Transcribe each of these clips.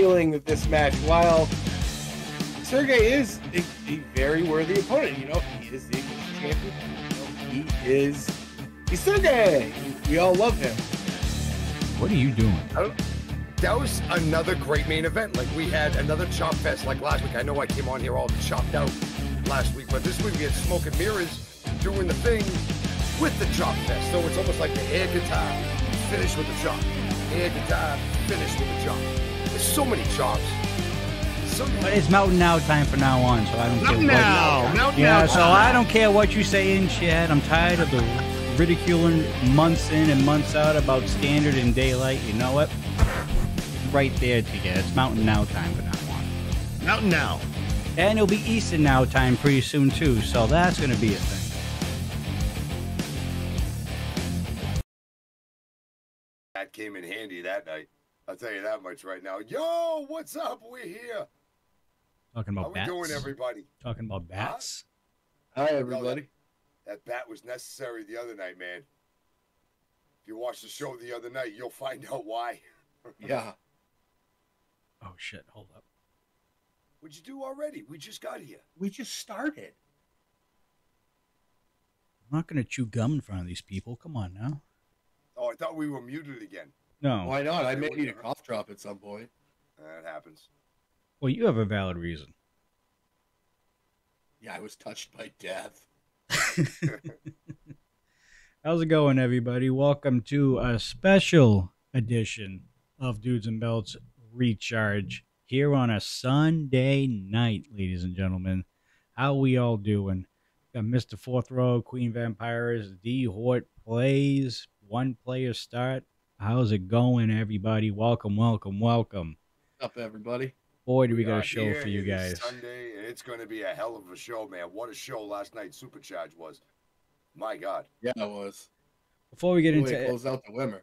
feeling of this match, while Sergey is a very worthy opponent, you know, he is the champion, you know, he's Sergey. We all love him. What are you doing? That was another great main event. Like, we had another chop fest like last week. I know I came on here all chopped out last week, but this week we had Smoke and Mirrors doing the thing with the chop fest. So it's almost like the air guitar, finish with the chop. Air guitar, finish with the chop. There's so many chops. But it's Mountain Now time for now on, so I don't care. I don't care what you say in chat. I'm tired of the ridiculing months in and months out about standard and daylight. You know what? Right there together. It's Mountain Now time for now on. Mountain Now. And it'll be Eastern Now time pretty soon too, so that's going to be a thing. That came in handy that night. I'll tell you that much right now. Yo, what's up? We're here. Talking about bats. How we doing, everybody? Talking about bats. Hi, everybody. That bat was necessary the other night, man. If you watch the show the other night, you'll find out why. Yeah. Oh, shit. Hold up. What'd you do already? We just got here. We just started. I'm not going to chew gum in front of these people. Come on now. Oh, I thought we were muted again. No. Why not? I may need a cough drop at some point. That happens. Well, you have a valid reason. Yeah, I was touched by death. How's it going, everybody? Welcome to a special edition of Dudes and Belts Recharge here on a Sunday night, ladies and gentlemen. How we all doing? Got Mr. Fourth Row, Queen Vampires, D Hort Plays, One Player Start. How's it going, everybody? Welcome, welcome, welcome. What's up, everybody? Boy, do we got a show for you guys. Sunday, and it's going to be a hell of a show, man. What a show last night Supercharge was. My God. Yeah, it was. Before we get into close out the winner.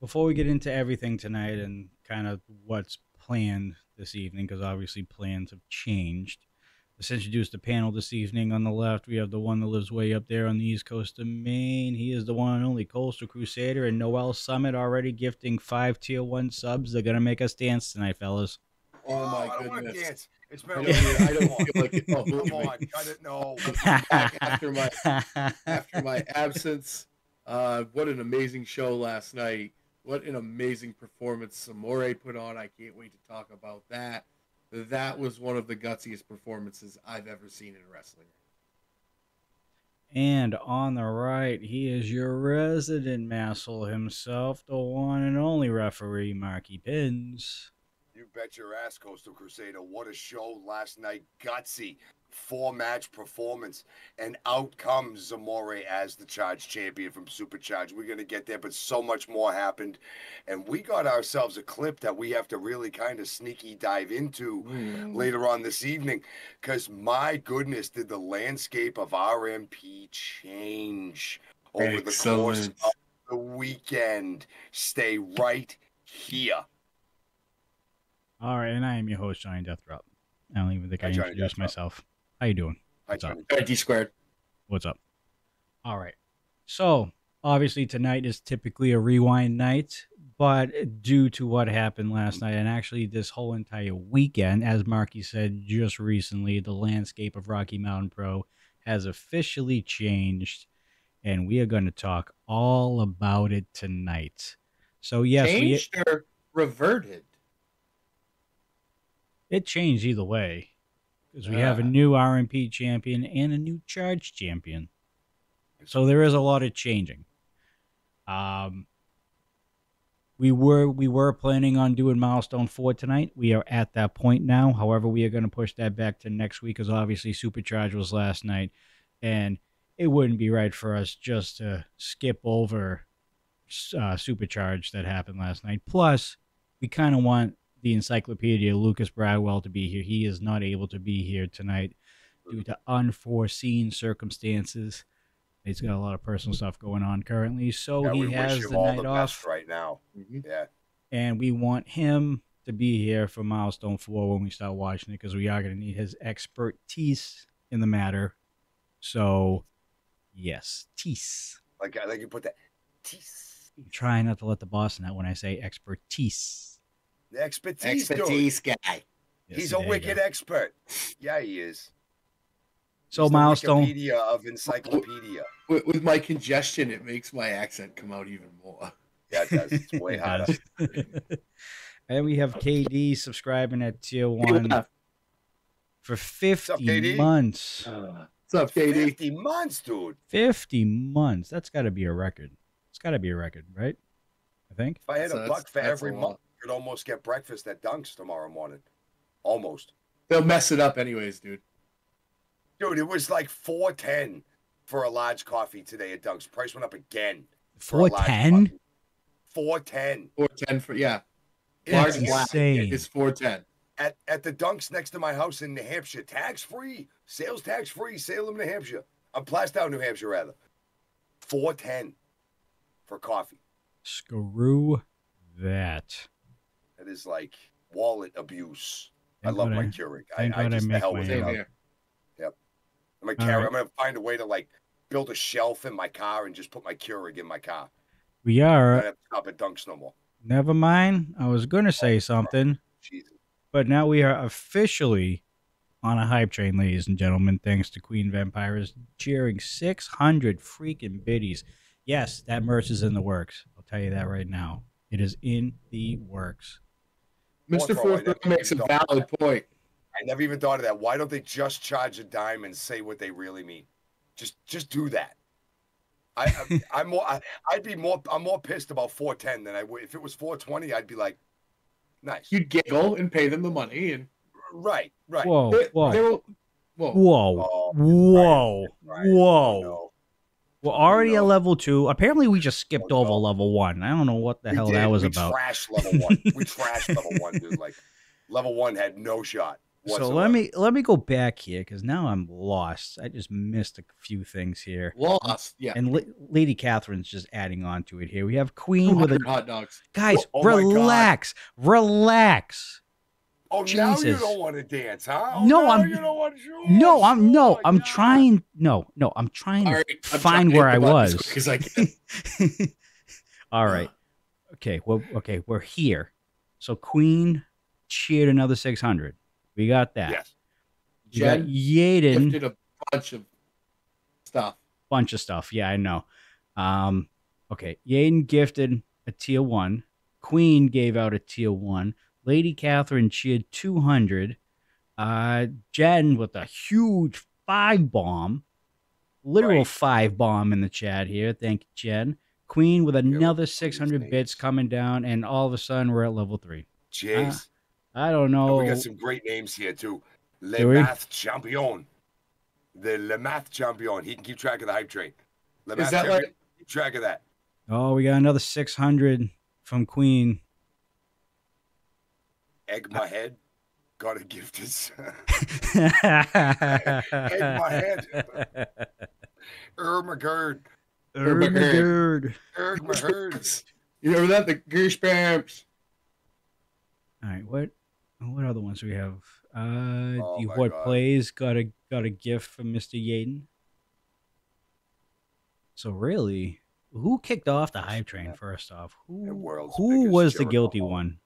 Before we get into everything tonight and kind of what's planned this evening, because obviously plans have changed. Let's introduce the panel this evening. On the left, we have the one that lives way up there on the east coast of Maine. He is the one and only Coastal Crusader, and Noel Summit already gifting 5 tier 1 subs. They're going to make us dance tonight, fellas. Oh, my goodness. I don't want to dance. It's better. I don't want to. Like, oh, come on. Cut it. No. After my absence, what an amazing show last night. What an amazing performance Zamora put on. I can't wait to talk about that. That was one of the gutsiest performances I've ever seen in wrestling. And on the right, he is your resident masshole himself, the one and only referee, Marky Pins. You bet your ass, Coastal Crusader. What a show last night. Gutsy, 4-match performance. And out comes Zamora as the Charge champion from Supercharge. We're going to get there, but so much more happened. And we got ourselves a clip that we have to really kind of sneaky dive into later on this evening. Because, my goodness, did the landscape of RMP change over the course of the weekend. Stay right here. All right, and I am your host, Johnny Death Drop. I don't even think I introduced myself. How you doing? What's up? D squared. What's up? All right. So, obviously, tonight is typically a rewind night, but due to what happened last night, and actually this whole entire weekend, as Marky said just recently, the landscape of Rocky Mountain Pro has officially changed, and we are going to talk all about it tonight. So, yes. Changed or reverted? It changed either way, because we have a new RMP champion and a new Charge champion. So there is a lot of changing. We were planning on doing Milestone 4 tonight. We are at that point now. However, we are going to push that back to next week, because obviously Supercharge was last night, and it wouldn't be right for us just to skip over Supercharge that happened last night. Plus, we kind of want the encyclopedia Lucas Bradwell to be here. He is not able to be here tonight due to unforeseen circumstances. He's got a lot of personal stuff going on currently, so yeah, he has the night off right now. Yeah, and we want him to be here for Milestone 4 when we start watching it, because we are going to need his expertise in the matter. So, yes, tease. Like I think you put that tease. Try not to let the boss in that when I say expertise. The expertise guy. Yes, he's a wicked expert. Yeah, he is. So he's Milestone Wikipedia of encyclopedia. With my congestion, it makes my accent come out even more. Yeah, it does. It's way hotter. And we have KD subscribing at Tier 1 for 50 months. What's up, KD? 50 months, dude. 50 months. That's got to be a record. It's got to be a record, right? I think. If I had a buck for every month, I could almost get breakfast at Dunks tomorrow morning. Almost. They'll mess it up anyways, dude. Dude, it was like $4.10 for a large coffee today at Dunks. Price went up again. $4.10? $4.10. $4.10 for, yeah. It's insane. It's $4.10. At the Dunks next to my house in New Hampshire. Tax-free. Sales tax-free. Salem, New Hampshire. I'm Plastow, New Hampshire, rather. $4.10 for coffee. Screw that. That is like wallet abuse. I love my Keurig. I just the hell with it. Yep. I'm gonna find a way to like build a shelf in my car and just put my Keurig in my car. We are. I don't have to stop at Dunks no more. Never mind. I was gonna say something, but now we are officially on a hype train, ladies and gentlemen. Thanks to Queen Vampires cheering 600 freaking biddies. Yes, that merch is in the works. I'll tell you that right now. It is in the works. Mr. Forth makes a valid point. I never even thought of that. Why don't they just charge a dime and say what they really mean? Just do that. I'm more pissed about $4.10 than I would if it was $4.20. I'd be like, nice. You'd giggle and pay them the money and right. Whoa. No. We're already at level 2. Apparently, we just skipped over level 1. I don't know what the hell that was about. We trashed level 1. We trashed level 1, dude. Like level 1 had no shot. So let me go back here because now I'm lost. I just missed a few things here. Lost, yeah. And Lady Catherine's just adding on to it here. We have Queen with a hot dogs. Guys, relax. Oh, Jesus. Now you don't want to dance, huh? Oh, no, I'm. You don't want to I'm trying to find where I was. All right. Okay. Well. Okay. We're here. So Queen cheered another 600. We got that. Yes. Jen Yaden did a bunch of stuff. Yeah, I know. Okay. Yaden gifted a tier 1. Queen gave out a tier 1. Lady Catherine cheered 200. Jen with a huge 5-bomb. Literal 5-bomb in the chat here. Thank you, Jen. Queen with another 600 bits coming down, and all of a sudden we're at level 3. Jeez. I don't know. And we got some great names here, too. Le Math Champion. He can keep track of the hype train. Le Math Champion. Like... Keep track of that. Oh, we got another 600 from Queen. Egg my head. Got a gift. Egg my head. Ermagerd. You remember that? The Goosebumps. All right, what other ones do we have? Plays got a gift from Mr. Yaden. So really, who kicked off the hype train first off? Who was the guilty one?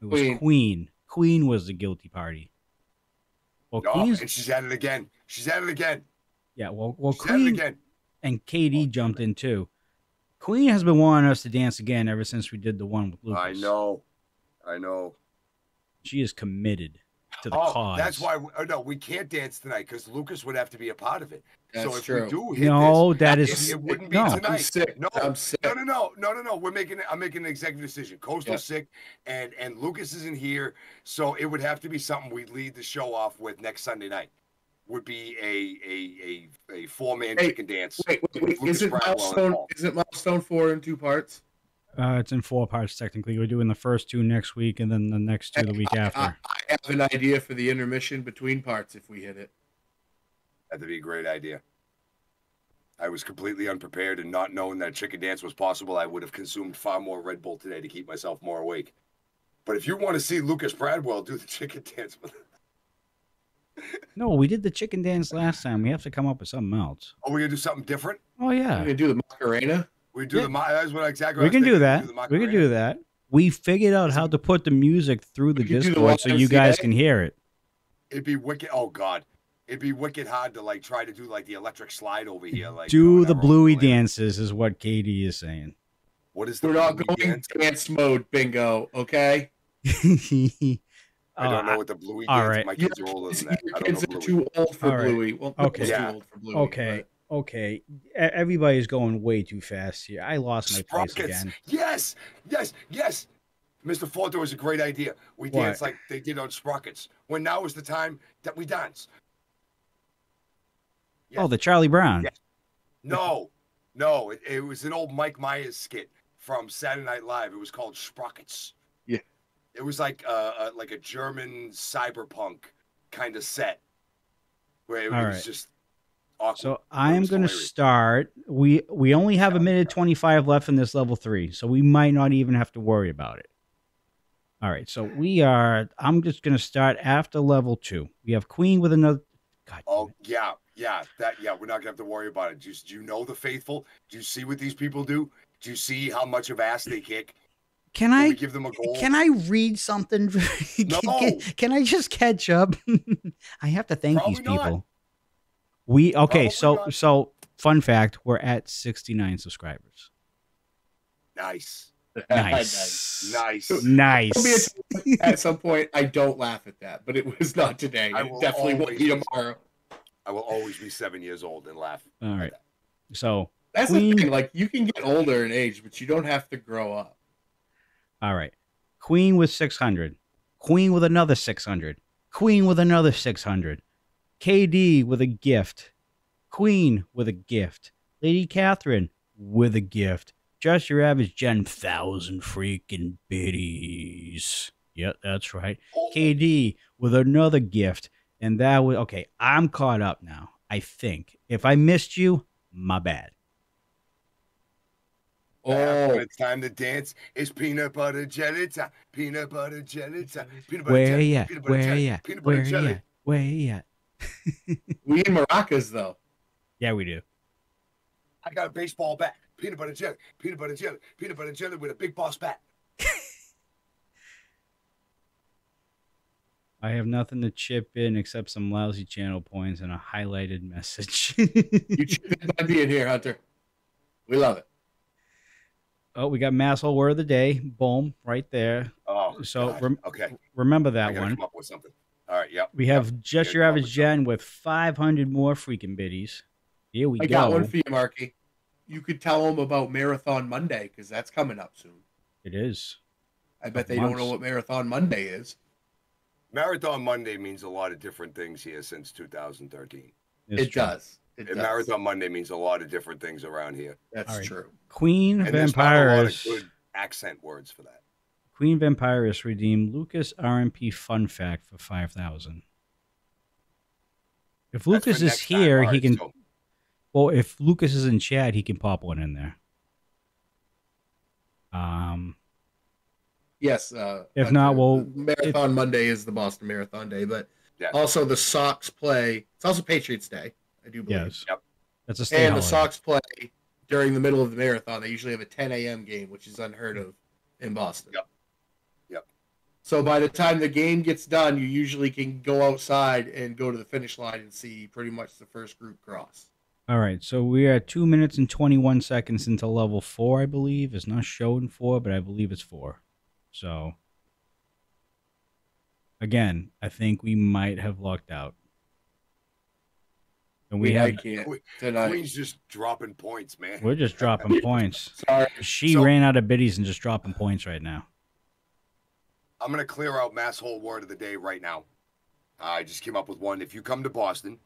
It was Queen. Queen was the guilty party. Well, and she's at it again. Yeah, well Queen and KD jumped in too. Queen has been wanting us to dance again ever since we did the one with Lucas. I know. She is committed to the cause. That's why. We can't dance tonight because Lucas would have to be a part of it. That's true. We do hit it wouldn't be tonight. I'm sick. No. I'm making an executive decision. Coastal's sick, and Lucas isn't here, so it would have to be something we lead the show off with next Sunday night. Would be a four-man chicken dance. Wait. Is it Milestone 4 in 2 parts? It's in 4 parts, technically. We're doing the first 2 next week and then the next 2 the week after. I have an idea for the intermission between parts if we hit it. That'd be a great idea. I was completely unprepared and not knowing that chicken dance was possible, I would have consumed far more Red Bull today to keep myself more awake. But if you want to see Lucas Bradwell do the chicken dance... No, we did the chicken dance last time. We have to come up with something else. Oh, we're going to do something different? Oh, yeah. We're going to do the Macarena? We do the. That's what exactly. We can do that. We can do that. We figured out how to put the music through the Discord so you guys can hear it. It'd be wicked. Oh, God. It'd be wicked hard to, like, try to do, like, the electric slide over here. Like, do the bluey dances is what Katie is saying. What is the We're not going dance mode, bingo, okay? I don't know what the bluey dance. Right. My kids are older than that. I don't know too old for bluey. Well, okay. Yeah. Too old for bluey, okay. But... okay. Everybody's going way too fast here. I lost my place again. Yes. Yes. Yes. Mr. Forte was a great idea. We dance like they did on Sprockets. When now is the time that we dance. Yes. Oh, the Charlie Brown. Yes. No. No. It was an old Mike Myers skit from Saturday Night Live. It was called Sprockets. Yeah. It was like a German cyberpunk kind of set where it was just awkward. So I am going to start. We only have a minute 25 left in this level 3, so we might not even have to worry about it. All right, so we are. I'm just going to start after level 2. We have Queen with another. God. Oh yeah, yeah, that yeah. We're not going to have to worry about it. Do you know the faithful? Do you see what these people do? Do you see how much of ass they kick? Can I give them a goal? Can I read something? No. Can I just catch up? I have to thank these people. Not. We okay. Probably so fun fact: we're at 69 subscribers. Nice, nice, nice, nice. At some point, I don't laugh at that, but it was not today. I will definitely won't be tomorrow. I will always be 7 years old and laugh. All right. So that's the thing. Like you can get older in age, but you don't have to grow up. All right. Queen with 600. Queen with another 600. Queen with another 600. KD with a gift. Queen with a gift. Lady Catherine with a gift. Just your average Gen 1,000 freaking biddies. Yep, that's right. KD with another gift. And that was... okay, I'm caught up now, I think. If I missed you, my bad. Oh, it's time to dance. It's peanut butter jelly time. Peanut butter jelly time. Peanut butter jelly. Where you at? Peanut butter jelly. Where you at? We need maracas, though. Yeah, we do. I got a baseball bat. Peanut butter jelly. Peanut butter jelly. Peanut butter jelly with a big boss bat. I have nothing to chip in except some lousy channel points and a highlighted message. You chip in by being here, Hunter. We love it. Oh, we got Masshole Word of the Day. Boom, right there. Oh, so okay. Remember that one. Come up with something. All right, yep. We have just your average Jen with 500 more freaking biddies. Here we go. I got one for you, Marky. You could tell them about Marathon Monday because that's coming up soon. It is. I bet they don't know what Marathon Monday is. Marathon Monday means a lot of different things here since 2013. It does. And Marathon Monday means a lot of different things around here. That's true. Queen and Vampires. A lot of good accent words for that. Queen Vampires redeemed Lucas RMP Fun Fact for 5,000. If Lucas is here, he can. Well, if Lucas is in chat, he can pop one in there. Yes. If not, well, Marathon Monday is the Boston Marathon Day, but also the Sox play. It's also Patriots Day. I do believe. Yes. Yep. That's a state holiday. The Sox play during the middle of the marathon. They usually have a 10 a.m. game, which is unheard of in Boston. Yep. Yep. So by the time the game gets done, you usually can go outside and go to the finish line and see pretty much the first group cross. All right. So we are 2 minutes and 21 seconds into level 4, I believe. It's not showing 4, but I believe it's 4. So, again, I think we might have lucked out. And we have Queen's just dropping points, man. We're just dropping points. Sorry. She ran out of biddies and just dropping points right now. I'm gonna clear out Masshole Word of the Day right now. I just came up with one. If you come to Boston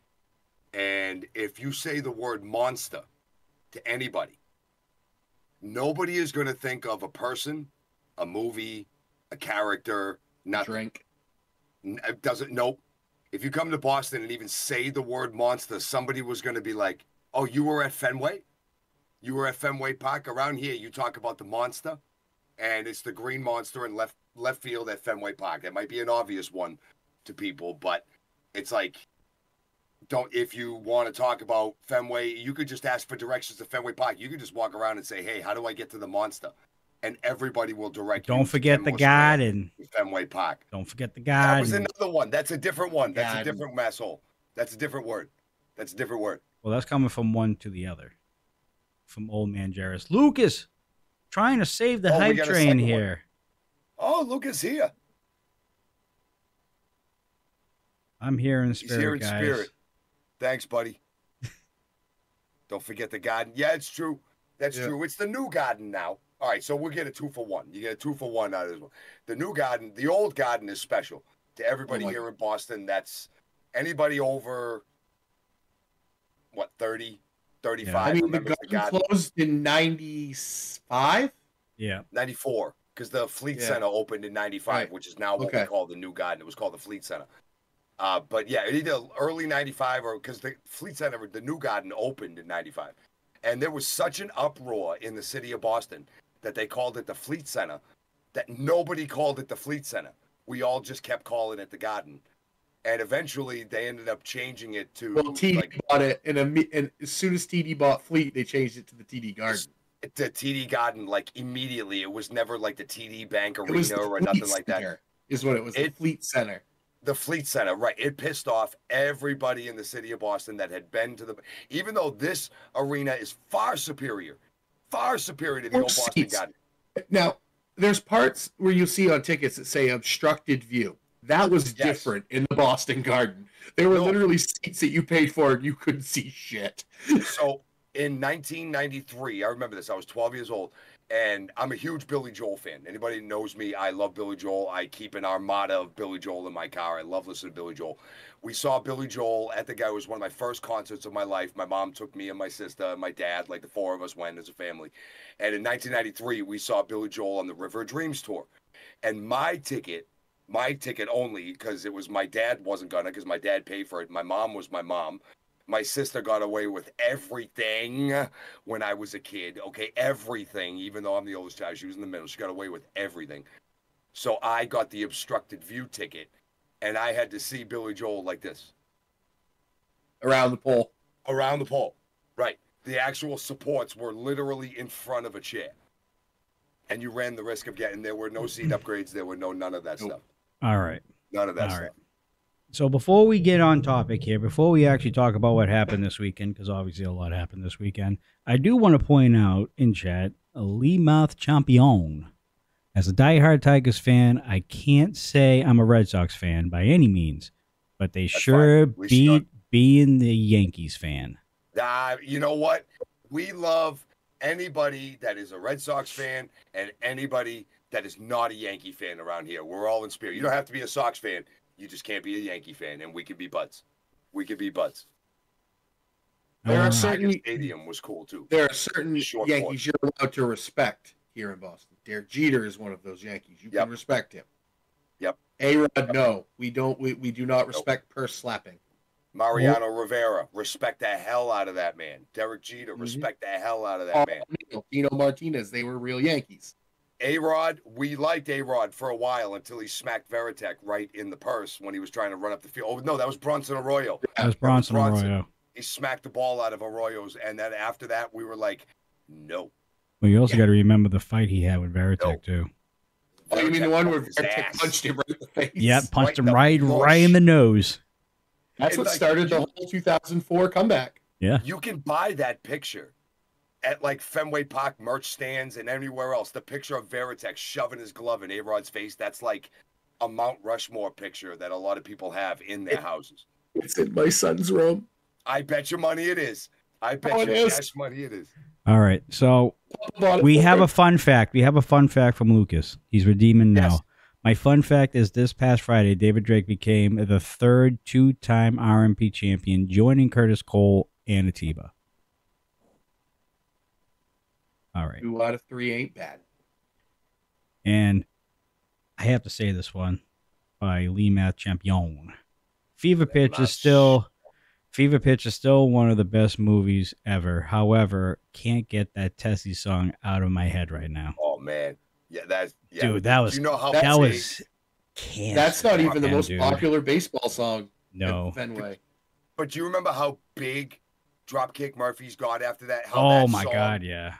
and if you say the word monster to anybody, nobody is gonna think of a person, a movie, a character, nothing. Drink. It doesn't nope. If you come to Boston and even say the word monster, somebody was going to be like, oh, you were at Fenway? You were at Fenway Park? Around here, you talk about the monster, and it's the Green Monster in left field at Fenway Park. That might be an obvious one to people, but it's like, if you want to talk about Fenway, you could just ask for directions to Fenway Park. You could just walk around and say, hey, how do I get to the monster? and everybody will direct you. Don't forget the Garden. Fenway Park. Don't forget the Garden. That was another one. That's a different one. That's a different masshole. That's a different word. That's a different word. Well, that's coming from one to the other. From old man Jarris. Lucas, trying to save the hype train here. Oh, Lucas here. I'm here in spirit. He's here in spirit. Thanks, buddy. Don't forget the Garden. Yeah, it's true. That's true. It's the new Garden now. All right, so we'll get a 2-for-1. You get a 2-for-1 out of this one. The new Garden, the old Garden is special. To everybody here in Boston, that's anybody over, what, 30, 35? Yeah. I mean, the Garden closed in 95? Yeah. 94, because the Fleet Center opened in 95, which is now what we call the new Garden. It was called the Fleet Center. But yeah, either early 95 or because the Fleet Center, the new Garden opened in 95. And there was such an uproar in the city of Boston that they called it the Fleet Center, that nobody called it the Fleet Center. We all just kept calling it the Garden. And eventually they ended up changing it to. Well, TD bought it. And as soon as TD bought Fleet, they changed it to the TD Garden. The TD Garden, like immediately. It was never like the TD Bank Arena or nothing like that. Is what it was. The Fleet Center. The Fleet Center, right. It pissed off everybody in the city of Boston that had been to the... Even though this arena is far superior to the old Boston Garden. Now, there's parts where you see on tickets that say obstructed view. That was different in the Boston Garden. There were literally seats that you paid for and you couldn't see shit. So, in 1993, I remember this. I was 12 years old. And I'm a huge Billy Joel fan. Anybody who knows me, I love Billy Joel. I keep an armada of Billy Joel in my car. I love listening to Billy Joel. We saw Billy Joel at the guy. It was one of my first concerts of my life. My mom took me and my sister and my dad. Like the four of us went as a family. And in 1993, we saw Billy Joel on the River of Dreams tour. And my ticket only, because it was my dad wasn't gonna, because my dad paid for it. My mom was my mom. My sister got away with everything when I was a kid, okay? Everything, even though I'm the oldest child. She was in the middle. She got away with everything. So I got the obstructed view ticket, and I had to see Billy Joel like this. Around the pole. Around the pole, right. The actual supports were literally in front of a chair. And you ran the risk of getting, there were no seat upgrades. There were no, none of that stuff. All right. None of that stuff. All right. So before we get on topic here, before we actually talk about what happened this weekend, because obviously a lot happened this weekend, I do want to point out in chat, a Leymouth champion. As a diehard Tigers fan, I can't say I'm a Red Sox fan by any means, but they beat being the Yankees fan. You know what? We love anybody that is a Red Sox fan and anybody that is not a Yankee fan around here. We're all in spirit. You don't have to be a Sox fan. You just can't be a Yankee fan, and we could be buds. We could be buds. There are certain stadium was cool too. There are certain Yankees you're allowed to respect here in Boston. Derek Jeter is one of those Yankees. You can respect him. Yep. A-Rod, no, we don't. We do not respect purse slapping. Mariano Rivera, respect the hell out of that man. Derek Jeter, respect the hell out of that man. Dino Martinez, they were real Yankees. A-Rod, we liked A-Rod for a while until he smacked Varitek right in the purse when he was trying to run up the field. Oh, no, that was Bronson Arroyo. That was Bronson Arroyo. He smacked the ball out of Arroyo's, and then after that, we were like, no. Well, you also got to remember the fight he had with Varitek, too. Oh, you mean the one where Varitek punched him right in the face? Yeah, punched him right in the nose. That's what started the whole 2004 comeback. Yeah. You can buy that picture at like Fenway Park merch stands and anywhere else. The picture of Varitek shoving his glove in A-Rod's face, that's like a Mount Rushmore picture that a lot of people have in their houses. It's in my son's room. I bet your money it is. I bet your cash money it is. All right, so we have a fun fact. We have a fun fact from Lucas. He's redeeming now. My fun fact is this past Friday, David Drake became the third two-time RMP champion, joining Curtis Cole and Atiba. All right. 2 out of 3 ain't bad. And I have to say this one by Leymouth champion. Fever Pitch is still one of the best movies ever. However, can't get that Tessie song out of my head right now. Oh man. Yeah, that's dude, that was, you know how that was cancer. That's not even the most popular baseball song. No. At Fenway. But do you remember how big Dropkick Murphys got after that? How oh that my song, god, yeah.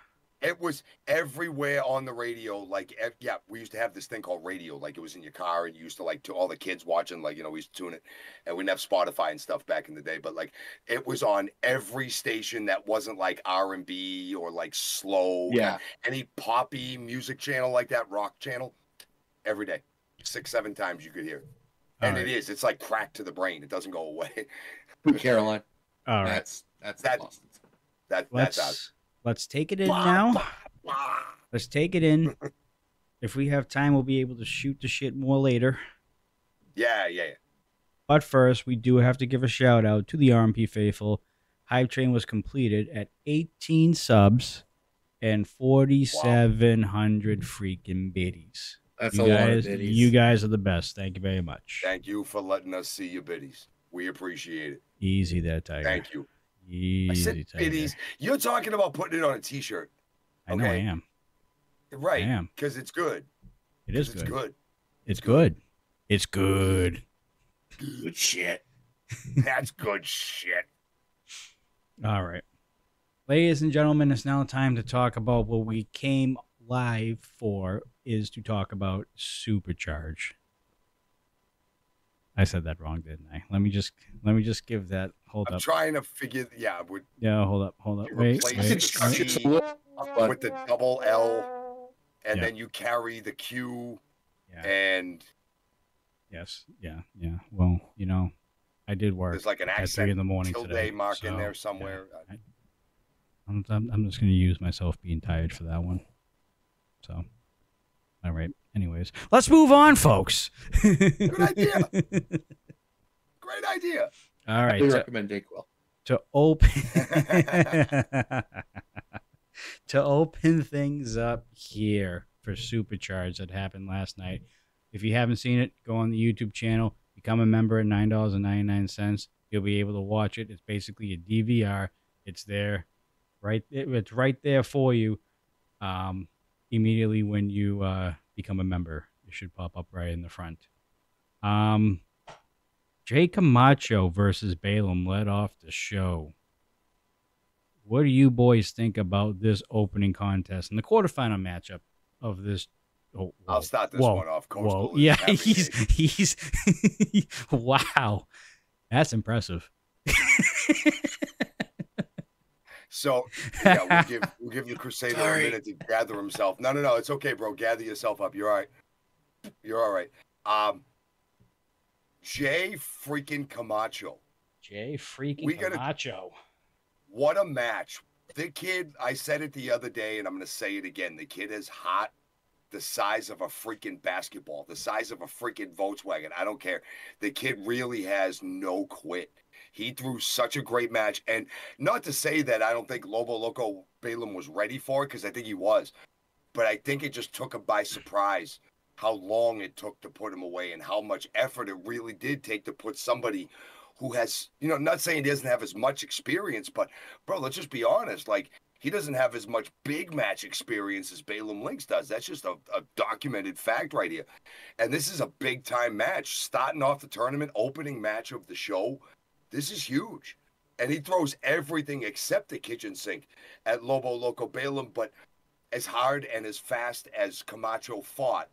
It was everywhere on the radio. Like, yeah, we used to have this thing called radio. Like, it was in your car, and you used to, like, to all the kids watching, like, you know, we used to tune it. And we didn't have Spotify and stuff back in the day. But, like, it was on every station that wasn't, like, R&B or, like, slow. Yeah. Any poppy music channel like that, rock channel, every day. 6, 7 times you could hear it. And right. It is. It's like crack to the brain. It doesn't go away. Caroline. All right. That's us. Let's take it in now. Let's take it in. If we have time, we'll be able to shoot the shit more later. Yeah. But first, we do have to give a shout out to the RMP faithful. Hype Train was completed at 18 subs and 4,700 freaking biddies. That's a lot of biddies. You guys are the best. Thank you very much. Thank you for letting us see your biddies. We appreciate it. Easy there, Tiger. Thank you. Easy, biddies. You're talking about putting it on a T-shirt. Okay? I know I am. Right. I am. Because it's good. It is good. It's good. It's good. It's good. Good shit. That's good shit. All right. Ladies and gentlemen, it's now time to talk about what we came live for, is to talk about Supercharge. I said that wrong, didn't I? Let me just give that. Hold up. I'm trying to figure. Yeah. Hold up. Wait. With the double L, and then you carry the Q. Yeah. And. Yes. Yeah. Well, you know, I did work. There's like an accent at 3 in the morning today. Mark so, in there somewhere. Yeah. I'm just gonna use myself being tired for that one. So. All right. Anyways, let's move on, folks. Good idea. Great idea. All right. I recommend Dayquil. To open things up here for Supercharge that happened last night. If you haven't seen it, go on the YouTube channel, become a member at $9.99. You'll be able to watch it. It's basically a DVR. It's there, right? It's right there for you. Immediately when you become a member, it should pop up right in the front. Jay Camacho versus Balaam led off the show. What do you boys think about this opening contest and the quarterfinal matchup of this? Oh, I'll start this one off. Coach, yeah, he's wow, that's impressive. So, yeah, we'll give the Crusader a minute to gather himself. No, it's okay, bro. Gather yourself up. You're all right. Jay freaking Camacho. What a match. The kid, I said it the other day, and I'm going to say it again. The kid is hot, the size of a freaking basketball, the size of a freaking Volkswagen. I don't care. The kid really has no quit. He threw such a great match. And not to say that I don't think Lobo Loco Balaam was ready for it, because I think he was. But I think it just took him by surprise how long it took to put him away and how much effort it really did take to put somebody who has, you know, not saying he doesn't have as much experience, but, bro, let's just be honest. Like, he doesn't have as much big match experience as Balaam Lynx does. That's just a documented fact right here. And this is a big-time match. Starting off the tournament, opening match of the show. This is huge. And he throws everything except the kitchen sink at Lobo Loco Balaam. But as hard and as fast as Camacho fought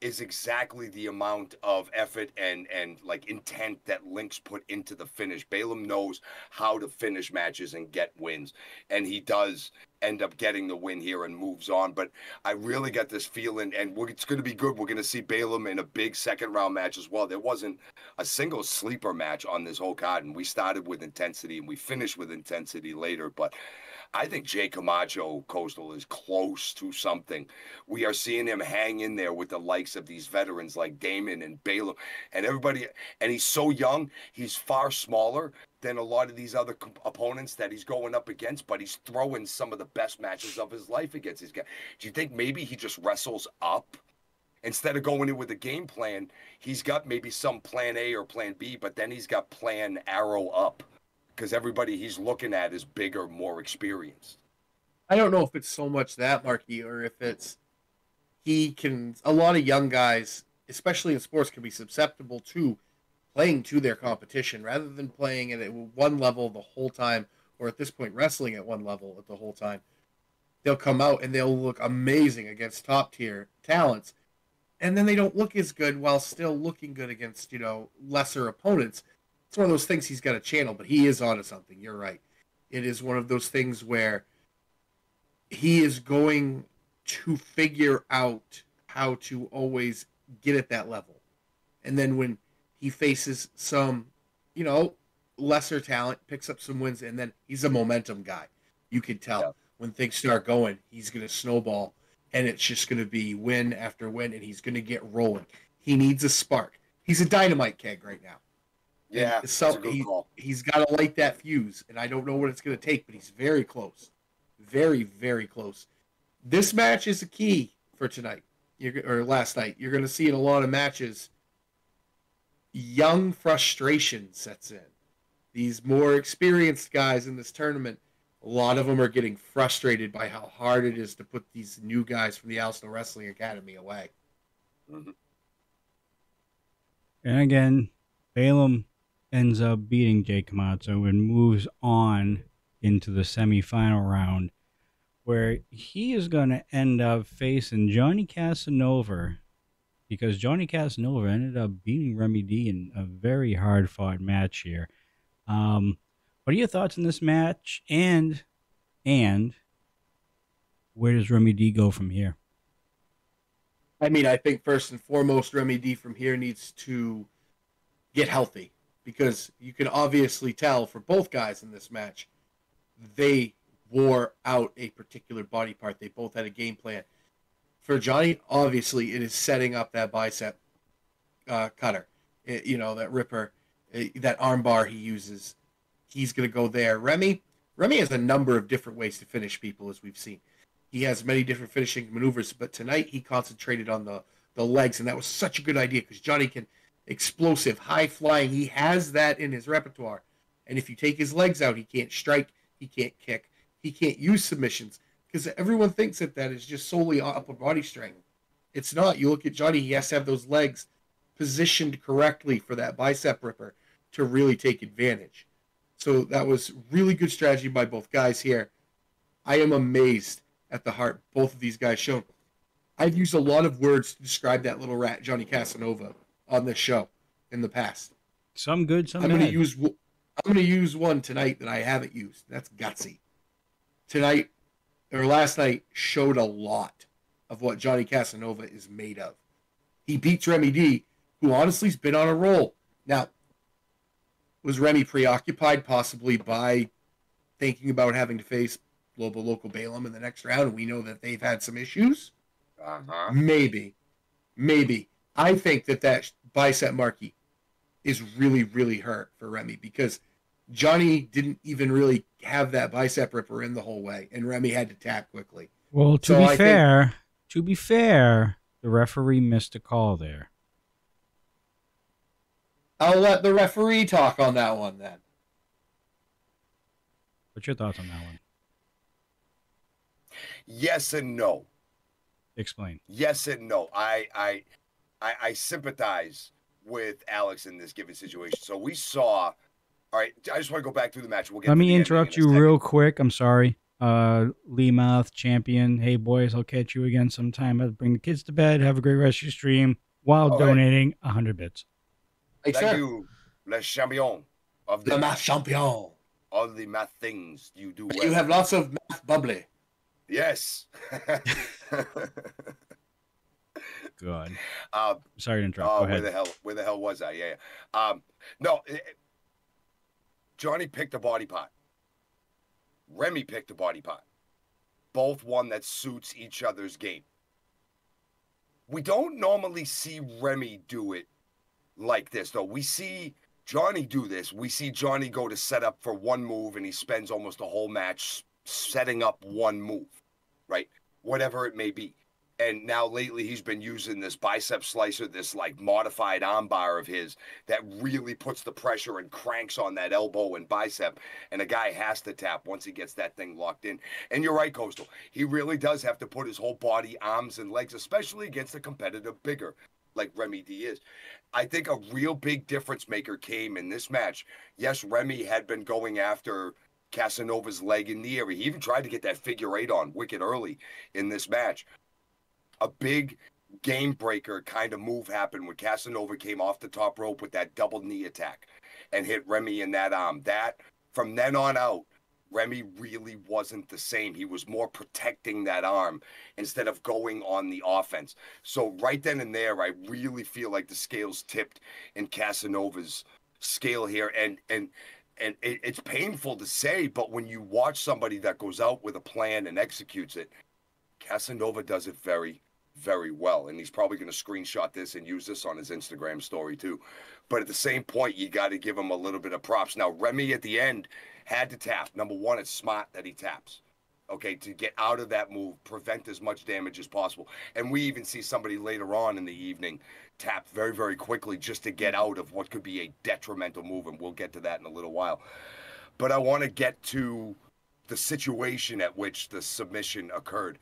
is exactly the amount of effort and like intent that Lynx put into the finish. Balaam knows how to finish matches and get wins. And he does end up getting the win here and moves on. But I really got this feeling, and it's going to be good. We're going to see Balaam in a big second round match as well. There wasn't a single sleeper match on this whole card, and we started with intensity and we finished with intensity later. But I think Jay Camacho, Coastal, is close to something. We are seeing him hang in there with the likes of these veterans like Damon and Balaam and everybody. And he's so young. He's far smaller than a lot of these other opponents that he's going up against, but he's throwing some of the best matches of his life against these guys. Do you think maybe he just wrestles up? Instead of going in with a game plan, he's got maybe some plan A or plan B, but then he's got plan arrow up because everybody he's looking at is bigger, more experienced. I don't know if it's so much that, Marky, or if it's a lot of young guys, especially in sports, can be susceptible to playing to their competition rather than playing at one level the whole time, or at this point wrestling at one level at the whole time. they'll come out and they'll look amazing against top-tier talents, and then they don't look as good while still looking good against, you know, lesser opponents. It's one of those things he's got to channel, but he is onto something. You're right. It is one of those things where he is going to figure out how to always get at that level. And then when he faces some, you know, lesser talent, picks up some wins, and then he's a momentum guy. You can tell. Yeah. When things start going, he's going to snowball, and it's just going to be win after win, and he's going to get rolling. He needs a spark. He's a dynamite keg right now. Yeah, so he's got to light that fuse, and I don't know what it's going to take, but he's very close. Very, very close. This match is the key for tonight, or last night. You're going to see in a lot of matches, young frustration sets in. These more experienced guys in this tournament, a lot of them are getting frustrated by how hard it is to put these new guys from the Alston Wrestling Academy away. And again, Balaam ends up beating Jay Camacho and moves on into the semifinal round, where he is going to end up facing Johnny Casanova, because Johnny Casanova ended up beating Remy D in a very hard-fought match here. What are your thoughts on this match, and where does Remy D go from here? I mean, I think first and foremost, Remy D from here needs to get healthy, because you can obviously tell for both guys in this match, they wore out a particular body part. They both had a game plan. For Johnny, obviously, it is setting up that bicep cutter, that ripper, that arm bar he uses. He's going to go there. Remy has a number of different ways to finish people, as we've seen. He has many different finishing maneuvers, but tonight he concentrated on the legs, and that was such a good idea, because Johnny can explosive, high-flying. He has that in his repertoire. And if you take his legs out, he can't strike, he can't kick, he can't use submissions, because everyone thinks that is just solely upper body strength. It's not. You look at Johnny, he has to have those legs positioned correctly for that bicep ripper to really take advantage. So that was really good strategy by both guys here. I am amazed at the heart both of these guys showed. I've used a lot of words to describe that little rat, Johnny Casanova, on this show in the past. Some good, some bad. I'm going to use one tonight that I haven't used. That's gutsy. Tonight, or last night, showed a lot of what Johnny Casanova is made of. He beats Remy D, who honestly has been on a roll. Now, was Remy preoccupied possibly by thinking about having to face Lobo Loco Balaam in the next round? We know that they've had some issues. Maybe. I think that bicep marquee is really, really hurt for Remy, because Johnny didn't even really have that bicep ripper in the whole way, and Remy had to tap quickly. Well, to be fair, the referee missed a call there. I'll let the referee talk on that one, then. What's your thoughts on that one? Yes and no. Explain. Yes and no. I sympathize with Alex in this given situation. So we saw. All right, I just want to go back through the match. Let me interrupt you real quick. I'm sorry. Lee Mouth, champion. Hey, boys, I'll catch you again sometime. I'll bring the kids to bed. Have a great rest of your stream while donating 100 bits. Thank you, le champion of the math champion. All the math things you do. Well. You have lots of math bubbly. Yes. Good. Sorry to interrupt. Go ahead. Where the hell was I? Yeah. Johnny picked a body part. Remy picked a body part. Both one that suits each other's game. We don't normally see Remy do it like this, though. We see Johnny do this. We see Johnny go to set up for one move, and he spends almost the whole match setting up one move, right? Whatever it may be. And now lately he's been using this bicep slicer, this like modified armbar of his that really puts the pressure and cranks on that elbow and bicep, and a guy has to tap once he gets that thing locked in. And you're right, Coastal. He really does have to put his whole body, arms, and legs, especially against a competitive bigger like Remy D is. I think a real big difference maker came in this match. Yes, Remy had been going after Casanova's leg in the area. He even tried to get that figure eight on wicked early in this match. A big game breaker kind of move happened when Casanova came off the top rope with that double knee attack and hit Remy in that arm. That, from then on out, Remy really wasn't the same. He was more protecting that arm instead of going on the offense. So right then and there, I really feel like the scales tipped in Casanova's scale here. And it's painful to say, but when you watch somebody that goes out with a plan and executes it, Casanova does it very, very well, and he's probably going to screenshot this and use this on his Instagram story too. But at the same point, you got to give him a little bit of props. Now, Remy at the end had to tap. Number one, it's smart that he taps, okay, to get out of that move, prevent as much damage as possible. And we even see somebody later on in the evening tap very, very quickly just to get out of what could be a detrimental move, and we'll get to that in a little while. But I want to get to the situation at which the submission occurred.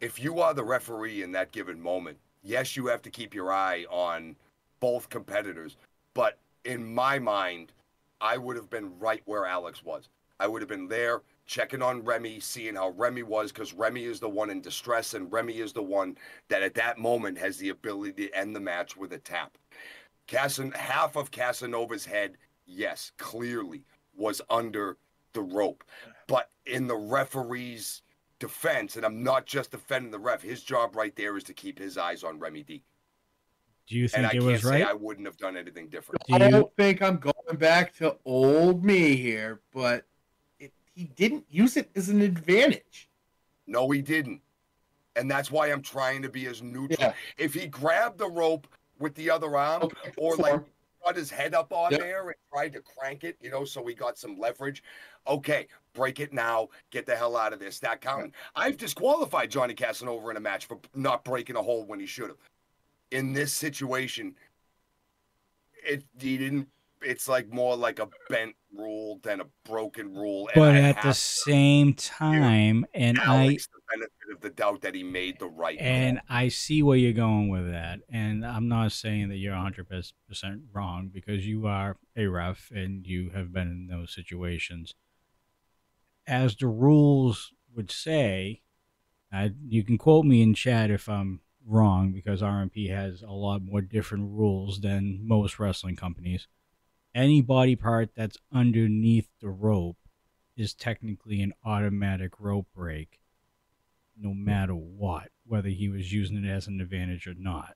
If you are the referee in that given moment, yes, you have to keep your eye on both competitors. But in my mind, I would have been right where Alex was. I would have been there checking on Remy, seeing how Remy was, because Remy is the one in distress, and Remy is the one that at that moment has the ability to end the match with a tap. Half of Casanova's head, yes, clearly was under the rope. But in the referee's defense, and I'm not just defending the ref, his job right there is to keep his eyes on Remy D. Do you think it was right? I wouldn't have done anything different. I don't think I'm going back to old me here, but he didn't use it as an advantage. No, he didn't. And that's why I'm trying to be as neutral. Yeah. If he grabbed the rope with the other arm, okay, or like got his head up on there and tried to crank it, you know, so he got some leverage. Okay, break it now. Get the hell out of there. Stop counting. I've disqualified Johnny Casanova in a match for not breaking a hold when he should have. In this situation, it's like more like a bent rule than a broken rule. But at the same time, and Alex the benefit of the doubt that he made the right move. I see where you're going with that, and I'm not saying that you're 100% wrong, because you are a ref and you have been in those situations. As the rules would say, you can quote me in chat if I'm wrong, because RMP has a lot more different rules than most wrestling companies. Any body part that's underneath the rope is technically an automatic rope break, no matter what, whether he was using it as an advantage or not.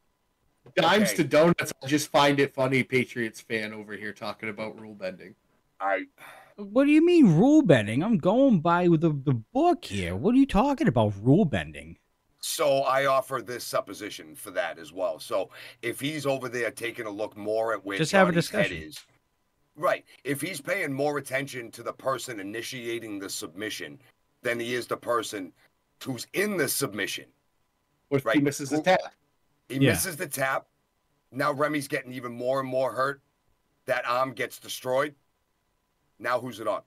Dimes to donuts. I just find it funny, Patriots fan over here talking about rule bending. What do you mean rule bending? I'm going by with the book here. What are you talking about, rule bending? So I offer this supposition for that as well. So if he's over there taking a look more at where Johnny's head is, right, if he's paying more attention to the person initiating the submission than he is the person who's in the submission. Right? He misses the tap. He misses the tap. Now Remy's getting even more and more hurt. That arm gets destroyed. Now who's it on?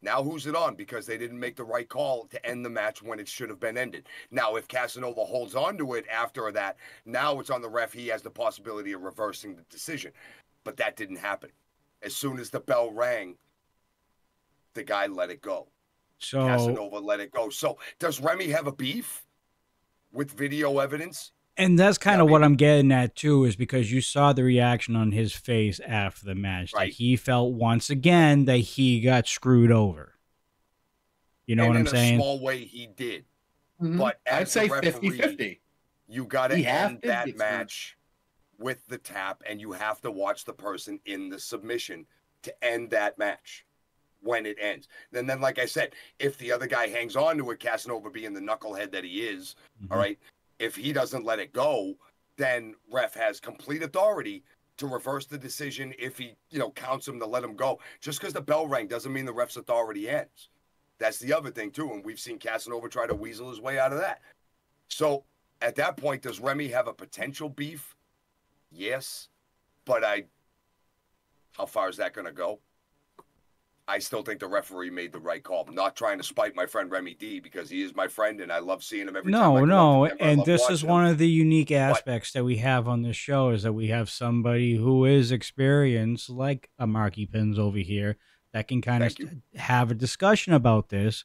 Now who's it on? Because they didn't make the right call to end the match when it should have been ended. Now, if Casanova holds on to it after that, now it's on the ref. He has the possibility of reversing the decision. But that didn't happen. As soon as the bell rang, the guy let it go. So Casanova let it go. So does Remy have a beef with video evidence? And that's kind of what I'm getting at, too, is because you saw the reaction on his face after the match. Right. That he felt, once again, that he got screwed over. You know what I'm saying? In a small way, he did. Mm-hmm. But I'd say 50-50. You got to end that match with the tap, and you have to watch the person in the submission to end that match when it ends. And then, like I said, if the other guy hangs on to it, Casanova being the knucklehead that he is, all right, if he doesn't let it go, then ref has complete authority to reverse the decision if he, you know, counts him to let him go. Just because the bell rang doesn't mean the ref's authority ends. That's the other thing, too, and we've seen Casanova try to weasel his way out of that. So at that point, does Remy have a potential beef? Yes, but how far is that going to go? I still think the referee made the right call. I'm not trying to spite my friend Remy D, because he is my friend and I love seeing him every time. No, and this is one of the unique aspects that we have on this show, is that we have somebody who is experienced, like a Marky Pins over here, that can kind of have a discussion about this,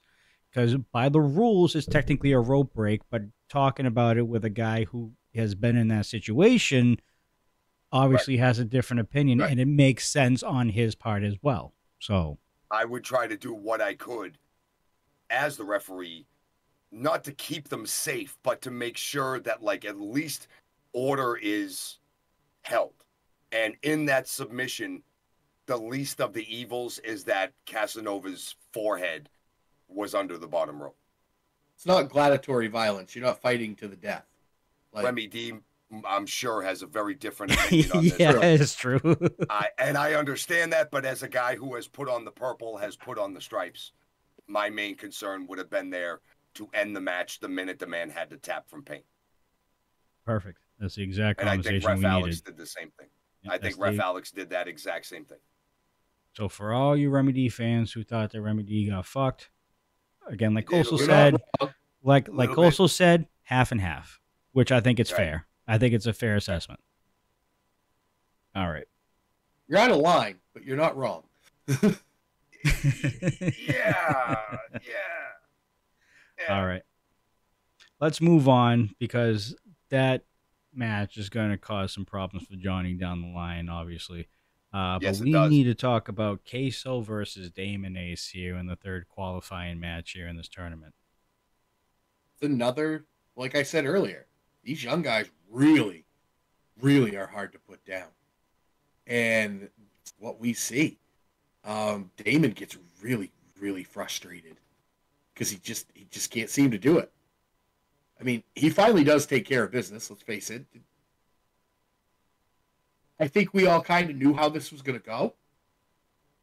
because by the rules, it's technically a rope break, but talking about it with a guy who has been in that situation obviously has a different opinion, and it makes sense on his part as well. So I would try to do what I could as the referee, not to keep them safe, but to make sure that, like, at least order is held. And in that submission, the least of the evils is that Casanova's forehead was under the bottom rope. It's not gladiatory violence. You're not fighting to the death. Like, Remy D, I'm sure, has a very different opinion on this. Yeah, it's true. And I understand that, but as a guy who has put on the purple, has put on the stripes, my main concern would have been there to end the match the minute the man had to tap from paint. Perfect. That's the exact conversation we needed. And I think Ref Alex did the same thing. I think Ref Alex did that exact same thing. So for all you Remy D fans who thought that Remy D got fucked, again, like Coastal said, like Coastal said, half and half, which I think it's fair. I think it's a fair assessment. All right. You're out of line, but you're not wrong. All right. Let's move on, because that match is going to cause some problems for Johnny down the line, obviously. But we need to talk about Queso versus Damon Ace here in the third qualifying match here in this tournament. It's another, like I said earlier, these young guys really, really are hard to put down. And what we see, Damon gets really, really frustrated because he just can't seem to do it. I mean, he finally does take care of business, let's face it. I think we all kind of knew how this was going to go.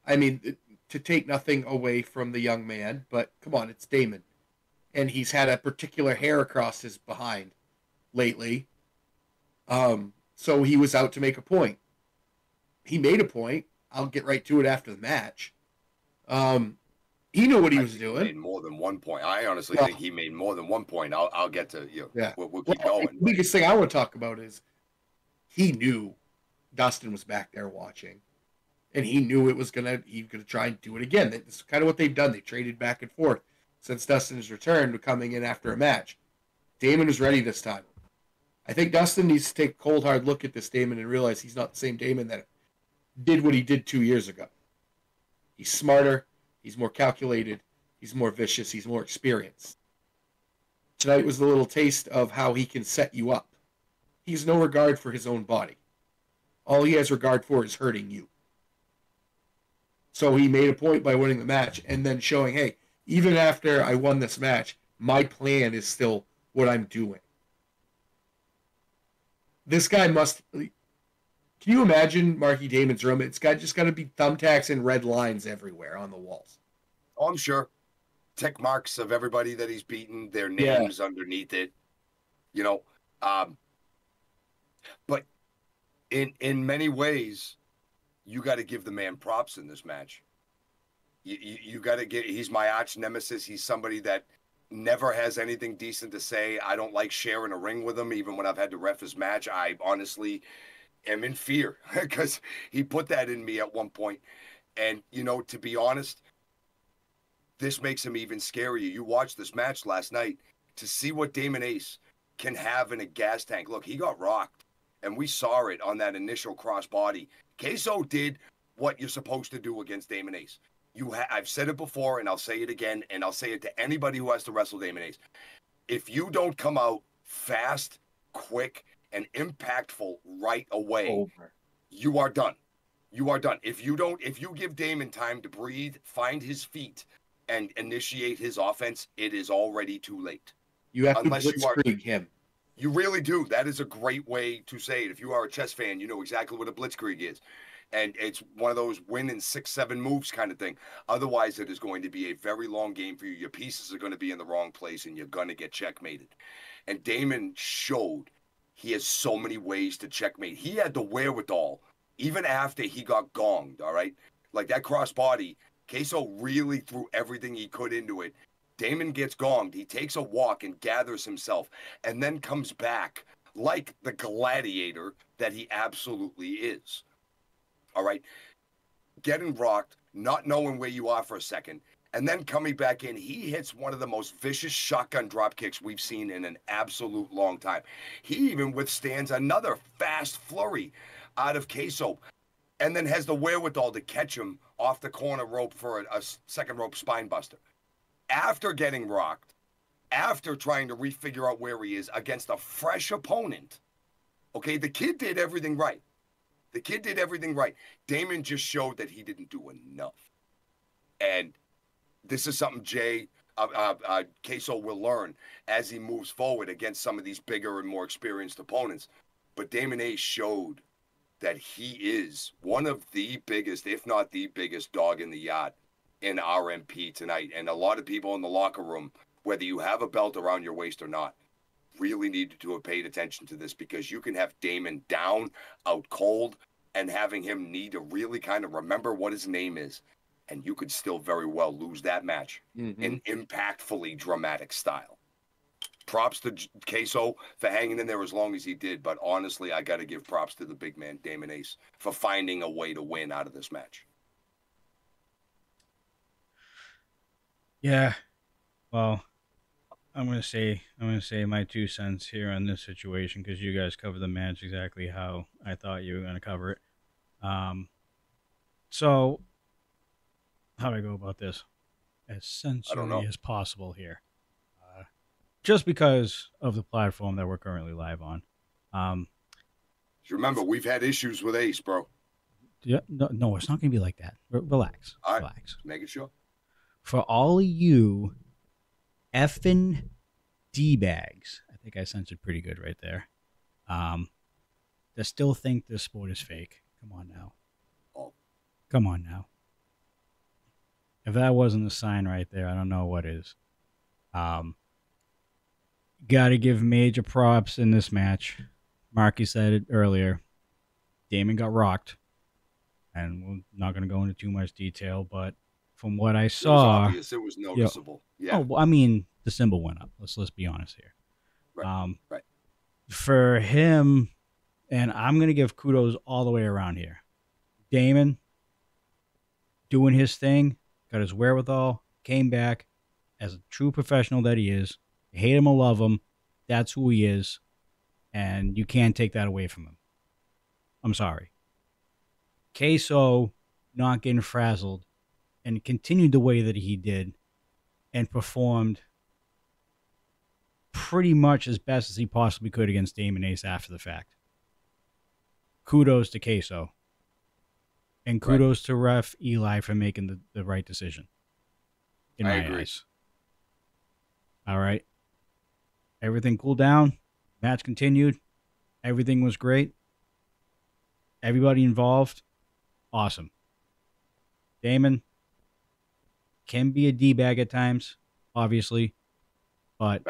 I mean, to take nothing away from the young man, but come on, it's Damon. And he's had a particular hair across his behind lately. So he was out to make a point. He made a point. I'll get right to it after the match. He knew what he was doing. He made more than one point. I honestly think he made more than one point. I'll get to you. Yeah. We'll keep going. The biggest thing I want to talk about is he knew Dustin was back there watching, and he knew it was he was gonna try and do it again. That's kind of what they've done. They traded back and forth since Dustin has returned to coming in after a match. Damon was ready this time. I think Dustin needs to take a cold hard look at this Damon and realize he's not the same Damon that did what he did 2 years ago. He's smarter. He's more calculated. He's more vicious. He's more experienced. Tonight was a little taste of how he can set you up. He has no regard for his own body. All he has regard for is hurting you. So he made a point by winning the match and then showing, hey, even after I won this match, my plan is still what I'm doing. This guy must... Can you imagine Marky Damon's room? It's just got to be thumbtacks and red lines everywhere on the walls. Oh, I'm sure. Tick marks of everybody that he's beaten, their names underneath it. You know, but in many ways, you got to give the man props in this match. You got to get. He's my arch nemesis. He's somebody that never has anything decent to say. I don't like sharing a ring with him, even when I've had to ref his match. I honestly. I'm in fear because he put that in me at one point. And, you know, to be honest, this makes him even scarier. You watched this match last night to see what Damon Ace can have in a gas tank. Look, he got rocked, and we saw it on that initial crossbody. Queso did what you're supposed to do against Damon Ace. I've said it before, and I'll say it again, and I'll say it to anybody who has to wrestle Damon Ace. If you don't come out fast, quick, and impactful right away, you are done. You are done. If you give Damon time to breathe, find his feet, and initiate his offense, it is already too late. You have to blitzkrieg him. You really do. That is a great way to say it. If you are a chess fan, you know exactly what a blitzkrieg is. And it's one of those win in 6-7 moves kind of thing. Otherwise, it is going to be a very long game for you. Your pieces are going to be in the wrong place, and you're going to get checkmated. And Damon showed... He has so many ways to checkmate. He had the wherewithal, even after he got gonged, all right? Like that crossbody, Queso really threw everything he could into it. Damon gets gonged. He takes a walk and gathers himself and then comes back like the gladiator that he absolutely is, all right? Getting rocked, not knowing where you are for a second, and then coming back in, he hits one of the most vicious shotgun drop kicks we've seen in an absolute long time. He even withstands another fast flurry out of Queso, and then has the wherewithal to catch him off the corner rope for a second rope spine buster. After getting rocked, after trying to refigure out where he is against a fresh opponent, okay, the kid did everything right. The kid did everything right. Damon just showed that he didn't do enough. And this is something Queso will learn as he moves forward against some of these bigger and more experienced opponents. But Damon Ace showed that he is one of the biggest, if not the biggest, dog in the yard in RMP tonight. And a lot of people in the locker room, whether you have a belt around your waist or not, really needed to have paid attention to this, because you can have Damon down, out cold, and having him need to really kind of remember what his name is. And you could still very well lose that match in impactfully dramatic style. Props to Queso for hanging in there as long as he did. But honestly, I got to give props to the big man, Damon Ace, for finding a way to win out of this match. Yeah. Well, I'm going to say my 2 cents here on this situation, because you guys covered the match exactly how I thought you were going to cover it. So how do I go about this as sensory as possible here? Just because of the platform that we're currently live on. Remember, we've had issues with Ace, bro. Yeah, no, it's not going to be like that. Relax. All right, relax. Make it sure. For all of you effing D-bags, I think I censored pretty good right there, that still think this sport is fake. Come on now. Oh. Come on now. If that wasn't a sign right there, I don't know what is. Got to give major props in this match. Marky said it earlier. Damon got rocked. And we're not going to go into too much detail, but from what I saw... It was obvious. It was noticeable. Yeah. Oh, well, I mean, the symbol went up. Let's be honest here. Right. Right. For him, and I'm going to give kudos all the way around here. Damon doing his thing, got his wherewithal, came back as a true professional that he is. Hate him or love him, that's who he is, and you can't take that away from him. I'm sorry. Queso not getting frazzled and continued the way that he did and performed pretty much as best as he possibly could against Damon Ace after the fact. Kudos to Queso. And kudos to Ref Eli for making the right decision. In my eyes. All right. Everything cooled down. Match continued. Everything was great. Everybody involved. Awesome. Damon can be a D-bag at times, obviously. But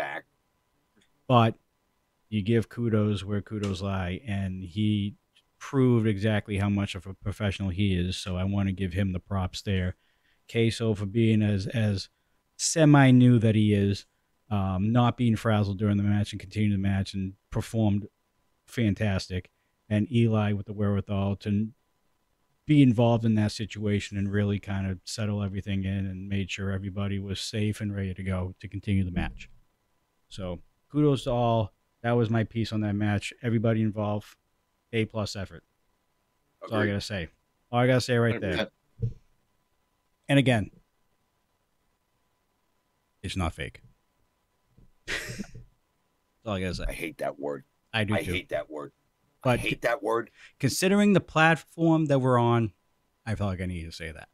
you give kudos where kudos lie. And he proved exactly how much of a professional he is. So I want to give him the props there. Queso for being as semi-new that he is. Not being frazzled during the match and continued the match and performed fantastic. And Eli with the wherewithal to be involved in that situation and really kind of settle everything in and made sure everybody was safe and ready to go to continue the match. So kudos to all. That was my piece on that match. Everybody involved, A+ effort. That's all I got to say. All I got to say right there. And again, it's not fake. That's all I gotta say. I hate that word. I do. I hate that word. But I hate that word. Considering the platform that we're on, I feel like I need to say that.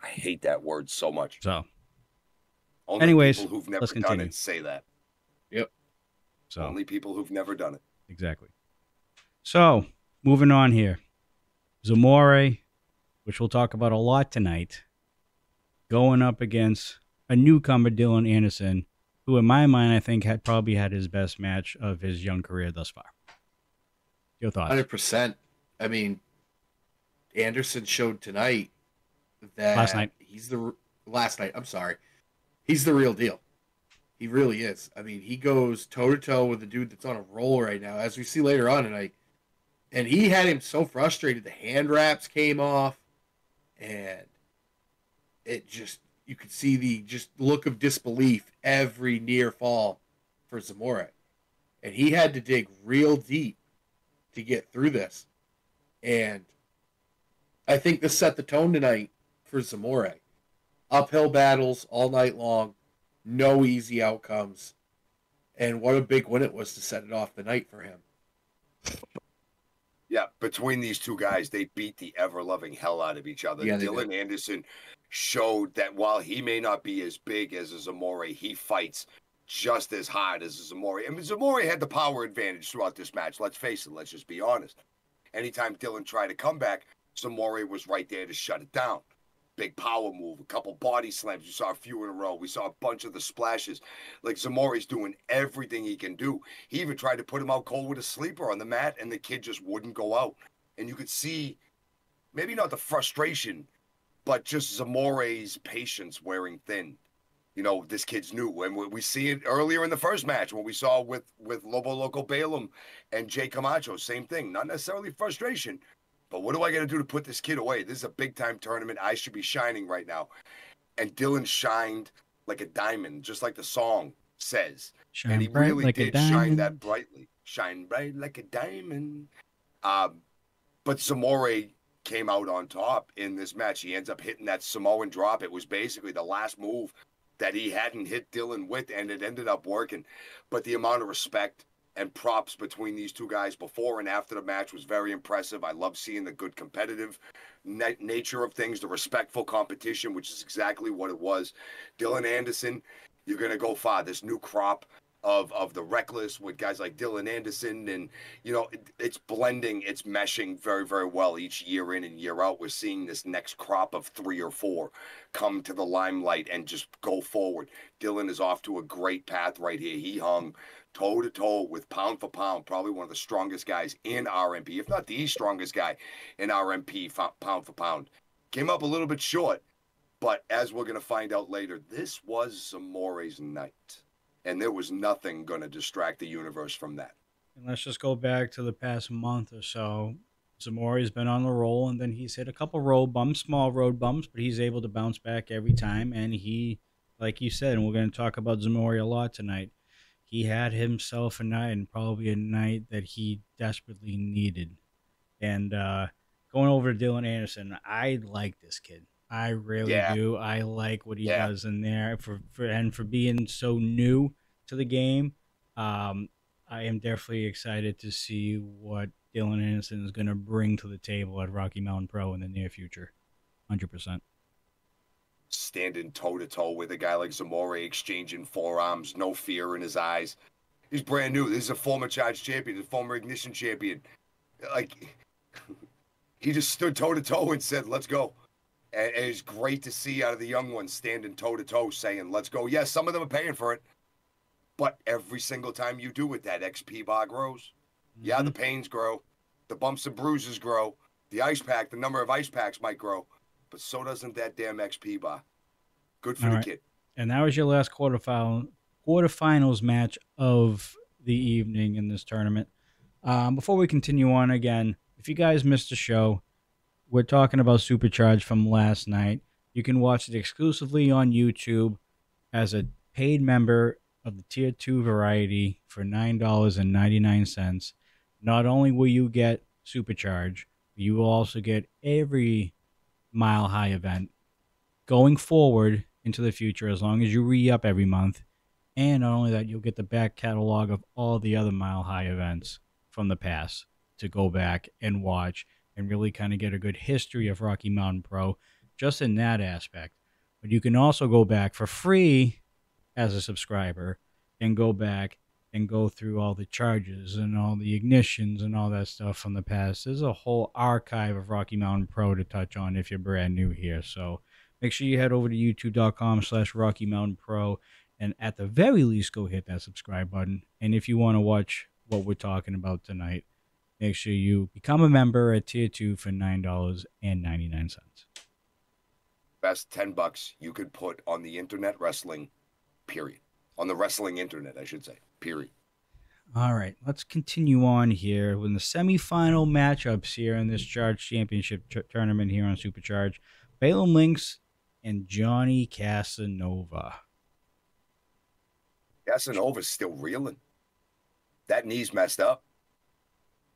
I hate that word so much. So, only people who've never done it say that. Yep. So only people who've never done it. Exactly. So moving on here, Zamora, which we'll talk about a lot tonight, going up against a newcomer, Dylan Anderson, who in my mind I think had probably had his best match of his young career thus far. Your thoughts? 100%. I mean, Anderson showed tonight that he's the real deal. He really is. I mean, he goes toe to toe with the dude that's on a roll right now, as we see later on tonight. And he had him so frustrated. The hand wraps came off, and it just, you could see the just look of disbelief every near fall for Zamora. And he had to dig real deep to get through this. And I think this set the tone tonight for Zamora. Uphill battles all night long, no easy outcomes. And what a big win it was to set it off the night for him. Yeah, between these two guys, they beat the ever-loving hell out of each other. Yeah, Dylan Anderson showed that while he may not be as big as a Zamora, he fights just as hard as a Zamora. I mean, Zamora had the power advantage throughout this match. Let's face it. Let's just be honest. Anytime Dylan tried to come back, Zamora was right there to shut it down. Big power move, a couple body slams. You saw a few in a row. We saw a bunch of the splashes. Like, Zamora's doing everything he can do. He even tried to put him out cold with a sleeper on the mat, and the kid just wouldn't go out. And you could see, maybe not the frustration, but just Zamora's patience wearing thin. You know, this kid's new. And we see it earlier in the first match when we saw with Lobo Loco Balaam and Jay Camacho. Same thing. Not necessarily frustration, but what do I got to do to put this kid away? This is a big-time tournament. I should be shining right now. And Dylan shined like a diamond, just like the song says. Shine, and he really like did shine that brightly. Shine bright like a diamond. But Zamora came out on top in this match. He ends up hitting that Samoan drop. It was basically the last move that he hadn't hit Dylan with, and it ended up working. But the amount of respect and props between these two guys before and after the match was very impressive. I love seeing the good competitive nature of things, the respectful competition, which is exactly what it was. Dylan Anderson, you're going to go far. This new crop of the reckless with guys like Dylan Anderson, and, you know, it's blending, it's meshing very, very well each year in and year out. We're seeing this next crop of three or four come to the limelight and just go forward. Dylan is off to a great path right here. He hung toe-to-toe with pound for pound, probably one of the strongest guys in RMP, if not the strongest guy in RMP, pound for pound. Came up a little bit short, but as we're going to find out later, this was Zamora's night, and there was nothing going to distract the universe from that. And let's just go back to the past month or so. Zamora's been on the roll, and then he's hit a couple road bumps, small road bumps, but he's able to bounce back every time, and he, like you said, and we're going to talk about Zamora a lot tonight, he had himself a night, and probably a night that he desperately needed. And going over to Dylan Anderson, I like this kid. I really do. I like what he does in there. For being so new to the game, I am definitely excited to see what Dylan Anderson is going to bring to the table at Rocky Mountain Pro in the near future, 100%. Standing toe-to-toe with a guy like Zamora, exchanging forearms, no fear in his eyes. He's brand new. This is a former Charge champion, a former Ignition champion. Like, he just stood toe-to-toe and said, let's go. And it's great to see out of the young ones standing toe-to-toe saying, let's go. Yes, some of them are paying for it, but every single time you do it, that XP bar grows. Mm-hmm. Yeah, the pains grow. The bumps and bruises grow. The ice pack, the number of ice packs might grow. But so doesn't that damn XP bar. Good for the kid. And that was your last quarterfinals match of the evening in this tournament. Before we continue on again, if you guys missed the show, we're talking about Supercharge from last night. You can watch it exclusively on YouTube as a paid member of the Tier 2 variety for $9.99. Not only will you get Supercharge, you will also get every Mile High event going forward into the future, as long as you re-up every month. And not only that, you'll get the back catalog of all the other Mile High events from the past to go back and watch and really kind of get a good history of Rocky Mountain Pro just in that aspect. But you can also go back for free as a subscriber and go back and go through all the charges and all the ignitions and all that stuff from the past. There's a whole archive of Rocky Mountain Pro to touch on if you're brand new here. So make sure you head over to youtube.com/Rocky Mountain Pro, and at the very least, go hit that subscribe button. And if you want to watch what we're talking about tonight, make sure you become a member at Tier 2 for $9.99. Best $10 you could put on the internet wrestling, period. On the wrestling internet, I should say. Period. All right, let's continue on here with the semifinal matchups here in this Charge Championship tournament here on Supercharge. Balaam Links and Johnny Casanova. Casanova's still reeling. That knee's messed up.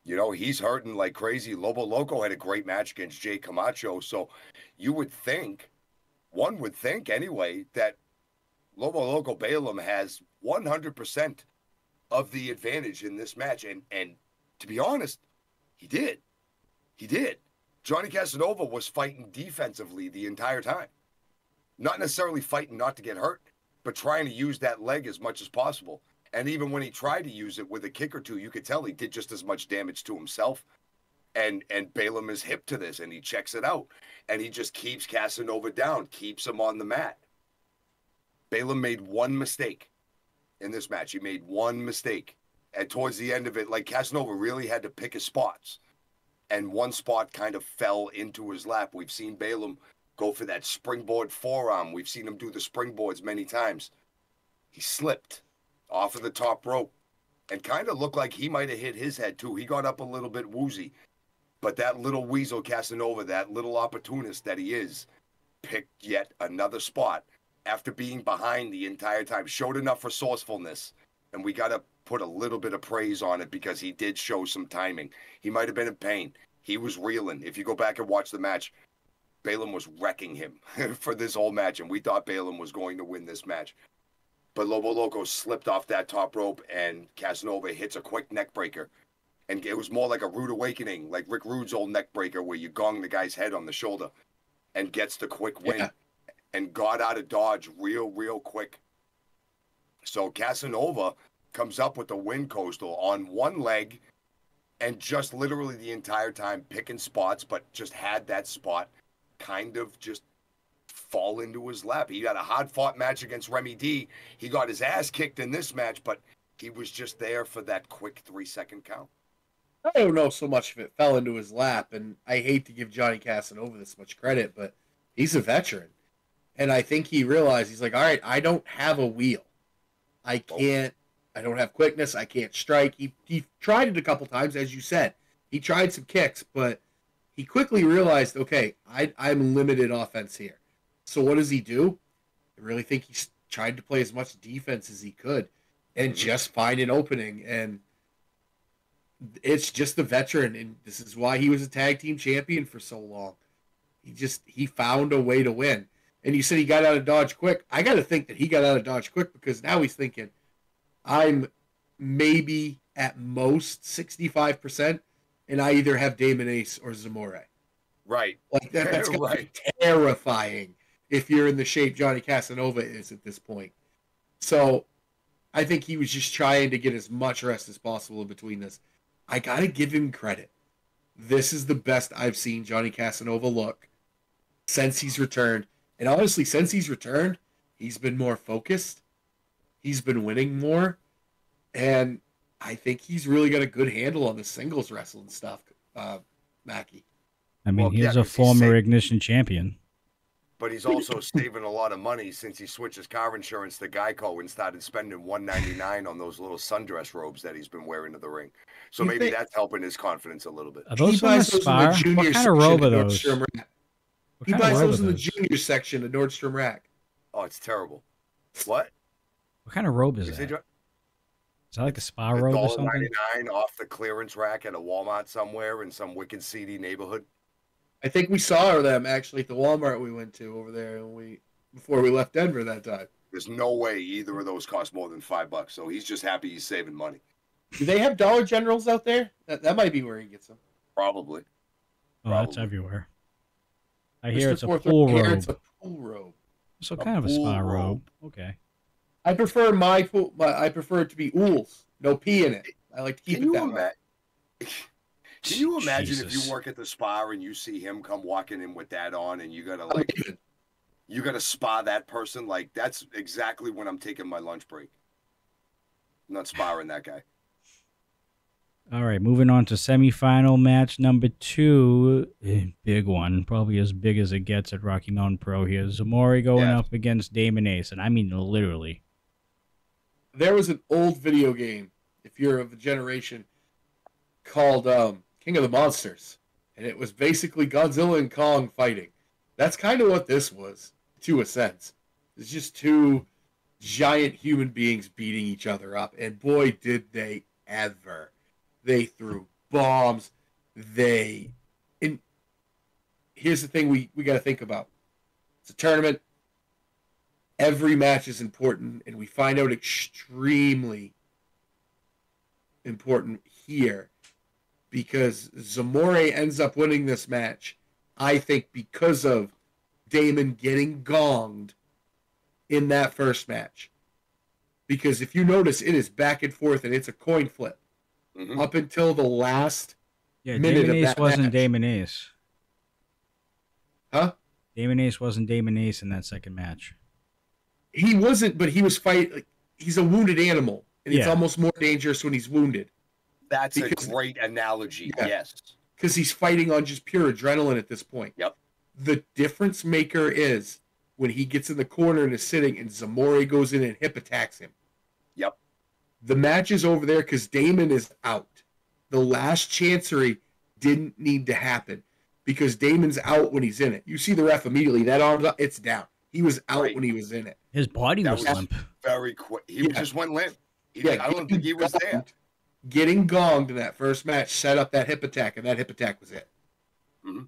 You know, he's hurting like crazy. Lobo Loco had a great match against Jay Camacho. So you would think, one would think anyway, that Lobo Loco Balaam has 100% of the advantage in this match. And to be honest, he did. He did. Johnny Casanova was fighting defensively the entire time. Not necessarily fighting not to get hurt, but trying to use that leg as much as possible. And even when he tried to use it with a kick or two, you could tell he did just as much damage to himself. And Balaam is hip to this, and he checks it out. And he just keeps Casanova down, keeps him on the mat. Balaam made one mistake in this match. He made one mistake. And towards the end of it, like, Casanova really had to pick his spots. And one spot kind of fell into his lap. We've seen Balaam go for that springboard forearm. We've seen him do the springboards many times. He slipped off of the top rope and kind of looked like he might have hit his head too. He got up a little bit woozy, but that little weasel Casanova, that little opportunist that he is, picked yet another spot after being behind the entire time. Showed enough resourcefulness, and we got to put a little bit of praise on it because he did show some timing. He might have been in pain. He was reeling. If you go back and watch the match, Balaam was wrecking him for this whole match, and we thought Balaam was going to win this match. But Lobo Loco slipped off that top rope, and Casanova hits a quick neck breaker. And it was more like a Rude Awakening, like Rick Rude's old neck breaker where you gong the guy's head on the shoulder and gets the quick win. Yeah. And got out of Dodge real, real quick. So Casanova comes up with the win, Coastal, on one leg, and just literally the entire time picking spots, but just had that spot kind of just fall into his lap. He had a hard-fought match against Remy D. He got his ass kicked in this match, but he was just there for that quick 3-second count. I don't know so much if it fell into his lap, and I hate to give Johnny Casanova this much credit, but he's a veteran. And I think he realized, he's like, all right, I don't have a wheel. I can't, I don't have quickness, I can't strike. He tried it a couple times, as you said. He tried some kicks, but he quickly realized, okay, I'm limited offense here. So what does he do? I really think he tried to play as much defense as he could and just find an opening. And it's just the veteran, and this is why he was a tag team champion for so long. He found a way to win. And you said he got out of Dodge quick. I got to think that he got out of Dodge quick because now he's thinking, I'm maybe at most 65%, and I either have Damon Ace or Zamora. Right. Like that's going to be terrifying if you're in the shape Johnny Casanova is at this point. So I think he was just trying to get as much rest as possible in between this. I got to give him credit. This is the best I've seen Johnny Casanova look since he's returned. And honestly, since he's returned, he's been more focused. He's been winning more. And I think he's really got a good handle on the singles wrestling stuff, Mackey. I mean, well, he's a former Ignition champion. But he's also saving a lot of money since he switched his car insurance to Geico and started spending $199 on those little sundress robes that he's been wearing to the ring. So maybe that's helping his confidence a little bit. Are those on Spar? What kind of robe are those? He buys those in the junior section of Nordstrom Rack. Oh, it's terrible. What? What kind of robe is that? Is that like a spa robe or something? $1.99 off the clearance rack at a Walmart somewhere in some wicked seedy neighborhood. I think we saw them actually at the Walmart we went to over there before we left Denver that time. There's no way either of those cost more than $5, so he's just happy he's saving money. Do they have Dollar Generals out there? That might be where he gets them. Probably. Oh, that's everywhere. I hear it's a pool robe. It's a pool robe. So kind of a spa robe. Okay. I prefer I prefer it to be Ools. No P in it. I like to keep it that way. Can you imagine if you work at the spa and you see him come walking in with that on and you got to spa that person? Like, that's exactly when I'm taking my lunch break. I'm not sparring that guy. All right, moving on to semifinal match number 2. Big one, probably as big as it gets at Rocky Mountain Pro here. Zamora going up against Damon Ace, and I mean literally. There was an old video game, if you're of the generation, called King of the Monsters, and it was basically Godzilla and Kong fighting. That's kind of what this was. to a sense. It's just two giant human beings beating each other up. And boy, did they ever. They threw bombs. And here's the thing we got to think about. It's a tournament. Every match is important, and we find out extremely important here because Zamora ends up winning this match, I think, because of Damon getting gonged in that first match. Because if you notice, it is back and forth, and it's a coin flip up until the last minute Damon of that match. Damon Ace wasn't Damon Ace. Huh? Damon Ace wasn't Damon Ace in that second match. He wasn't, but he was fighting. Like, he's a wounded animal, and it's almost more dangerous when he's wounded. That's a great analogy, yes. Because he's fighting on just pure adrenaline at this point. Yep. The difference maker is when he gets in the corner and is sitting, and Zamora goes in and hip attacks him. Yep. The match is over there because Damon is out. The last chancery didn't need to happen because Damon's out when he's in it. You see the ref immediately. That arm's up, it's down. He was out when he was in it. His body was limp. Very quick. He just went limp. I don't think he was there. Getting gonged in that first match set up that hip attack, and that hip attack was it.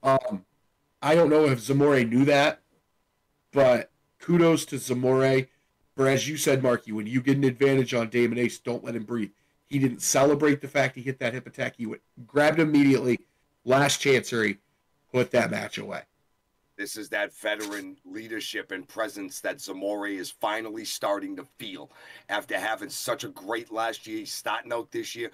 I don't know if Zamora knew that, but kudos to Zamora. For as you said, Marky, when you get an advantage on Damon Ace, don't let him breathe. He didn't celebrate the fact he hit that hip attack. He grabbed him immediately. Last chancery, put that match away. This is that veteran leadership and presence that Zamora is finally starting to feel. After having such a great last year, he's starting out this year.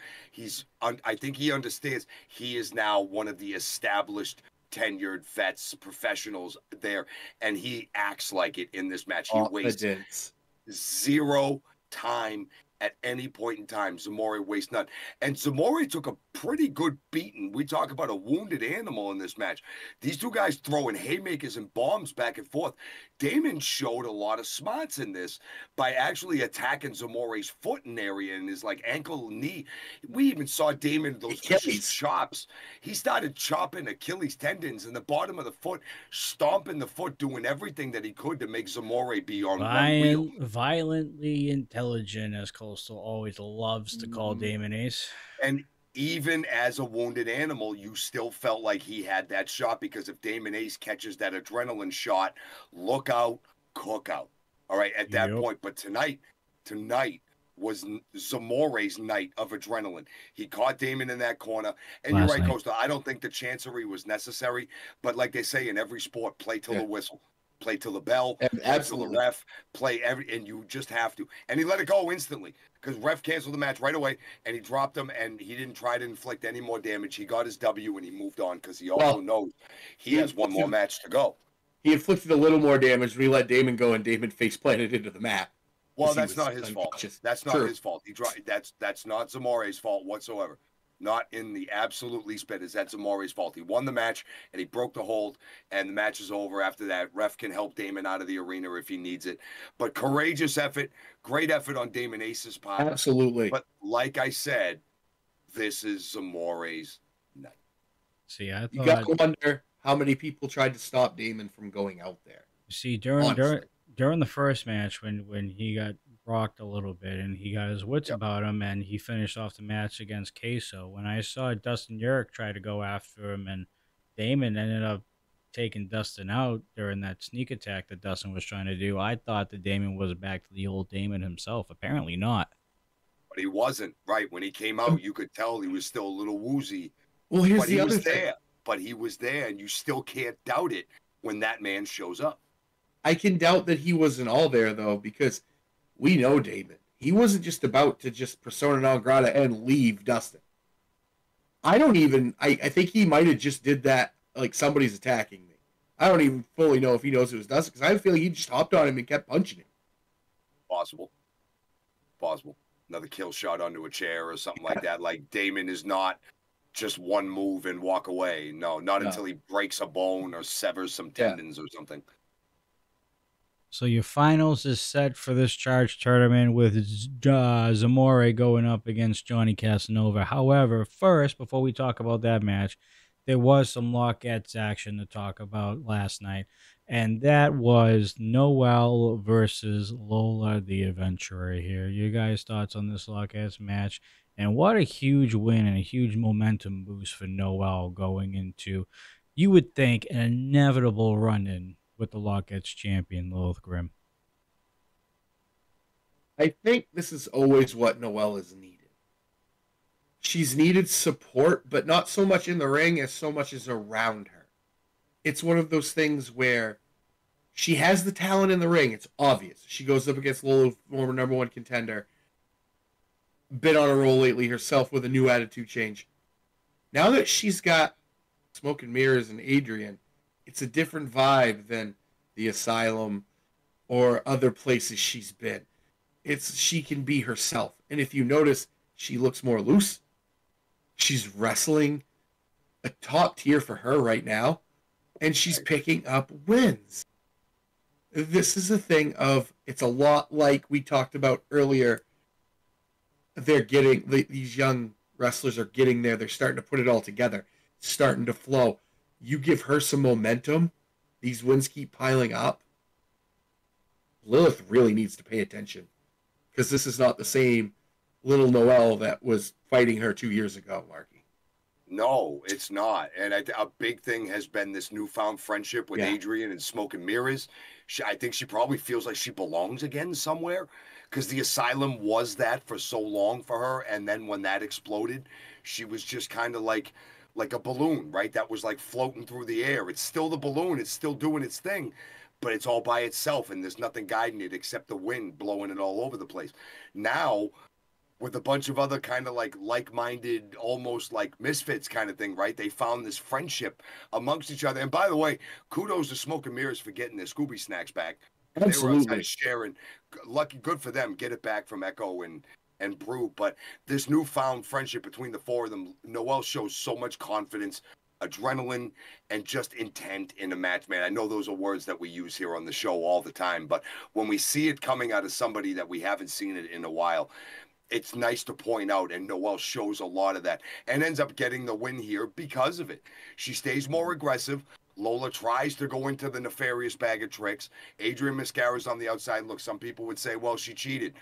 I think he understands he is now one of the established tenured vets, professionals there, and he acts like it in this match. He wastes zero time at any point in time. Zamora wastes none. And Zamora took a pretty good beating. We talk about a wounded animal in this match. These two guys throwing haymakers and bombs back and forth. Damon showed a lot of smarts in this by actually attacking Zamora's foot in area and his like ankle, knee. We even saw Damon those chops. He started chopping Achilles tendons in the bottom of the foot, stomping the foot, doing everything that he could to make Zamora be on one wheel. Violently intelligent, as Coastal always loves to call Damon Ace. And even as a wounded animal, you still felt like he had that shot, because if Damon Ace catches that adrenaline shot, look out, cook out. All right, at that point. But tonight was Zamora's night of adrenaline. He caught Damon in that corner. And you're right, Coastal, I don't think the chancery was necessary. But like they say in every sport, play till the whistle. Play till the bell, absolutely. Ref play and you just have to. And he let it go instantly because ref canceled the match right away, and he dropped him, and he didn't try to inflict any more damage. He got his W and he moved on because he also knows he has one more match to go. He inflicted a little more damage, but he let Damon go, and Damon face planted into the map. Well, that's not his fault. That's not his fault. He tried. That's not Zamora's fault whatsoever. Not in the absolute least bit is that Zamora's fault. He won the match, and he broke the hold, and the match is over after that. Ref can help Damon out of the arena if he needs it. But courageous effort, great effort on Damon Ace's part. Absolutely. But like I said, this is Zamora's night. See, you got to wonder how many people tried to stop Damon from going out there. See, during the first match when he got rocked a little bit and he got his wits about him and he finished off the match against Queso. When I saw Dustin Yurik try to go after him and Damon ended up taking Dustin out during that sneak attack that Dustin was trying to do, I thought that Damon was back to the old Damon himself. Apparently not. But he wasn't, right? When he came out, you could tell he was still a little woozy. Well, here's the other thing. But he was there, and you still can't doubt it when that man shows up. I can doubt that he wasn't all there, though, because we know Damon. He wasn't just about to just persona non grata and leave Dustin. I think he might have just did that like somebody's attacking me. I don't even fully know if he knows it was Dustin, because I feel like he just hopped on him and kept punching him. Possible. Another kill shot onto a chair or something like that. Like, Damon is not just one move and walk away. No, not until he breaks a bone or severs some tendons or something. So your finals is set for this Charge tournament with Zamora going up against Johnny Casanova. However, first, before we talk about that match, there was some Lockett's action to talk about last night, and that was Noel versus Lola the Adventurer here. You guys' thoughts on this Lockett's match? And what a huge win and a huge momentum boost for Noel going into, you would think, an inevitable run-in with the Lockett's champion, Lilith Grimm. I think this is always what Noel has needed. She's needed support, but not so much in the ring as so much as around her. It's one of those things where she has the talent in the ring. It's obvious. She goes up against Lola, former #1 contender. Been on a roll lately herself with a new attitude change. Now that she's got Smoke and Mirrors and Adrian, it's a different vibe than the Asylum or other places she's been. It's she can be herself. And if you notice, she looks more loose. She's wrestling a top tier for her right now, and she's picking up wins. This is a thing of, it's a lot like we talked about earlier. They're getting, these young wrestlers are getting there. They're starting to put it all together. It's starting to flow. You give her some momentum, these wins keep piling up. Lilith really needs to pay attention, because this is not the same little Noel that was fighting her 2 years ago, Marky. No, it's not. And a big thing has been this newfound friendship with Adrian and Smoke and Mirrors. I think she probably feels like she belongs again somewhere, because the Asylum was that for so long for her. And then when that exploded, she was just kind of like a balloon, right? That was like floating through the air. It's still the balloon. It's still doing its thing, but it's all by itself. And there's nothing guiding it except the wind blowing it all over the place. Now, with a bunch of other kind of like-minded, almost like misfits kind of thing, right? They found this friendship amongst each other. And by the way, kudos to Smoke and Mirrors for getting their Scooby snacks back. Absolutely. They were outside sharing. Lucky, good for them. Get it back from Echo and Brew. But this newfound friendship between the four of them, Noel shows so much confidence, adrenaline, and just intent in a match, man. I know those are words that we use here on the show all the time, but when we see it coming out of somebody that we haven't seen it in a while, it's nice to point out, and Noel shows a lot of that and ends up getting the win here because of it. She stays more aggressive. Lola tries to go into the nefarious bag of tricks. Adrian Mascara's on the outside. Look, some people would say, well, she cheated.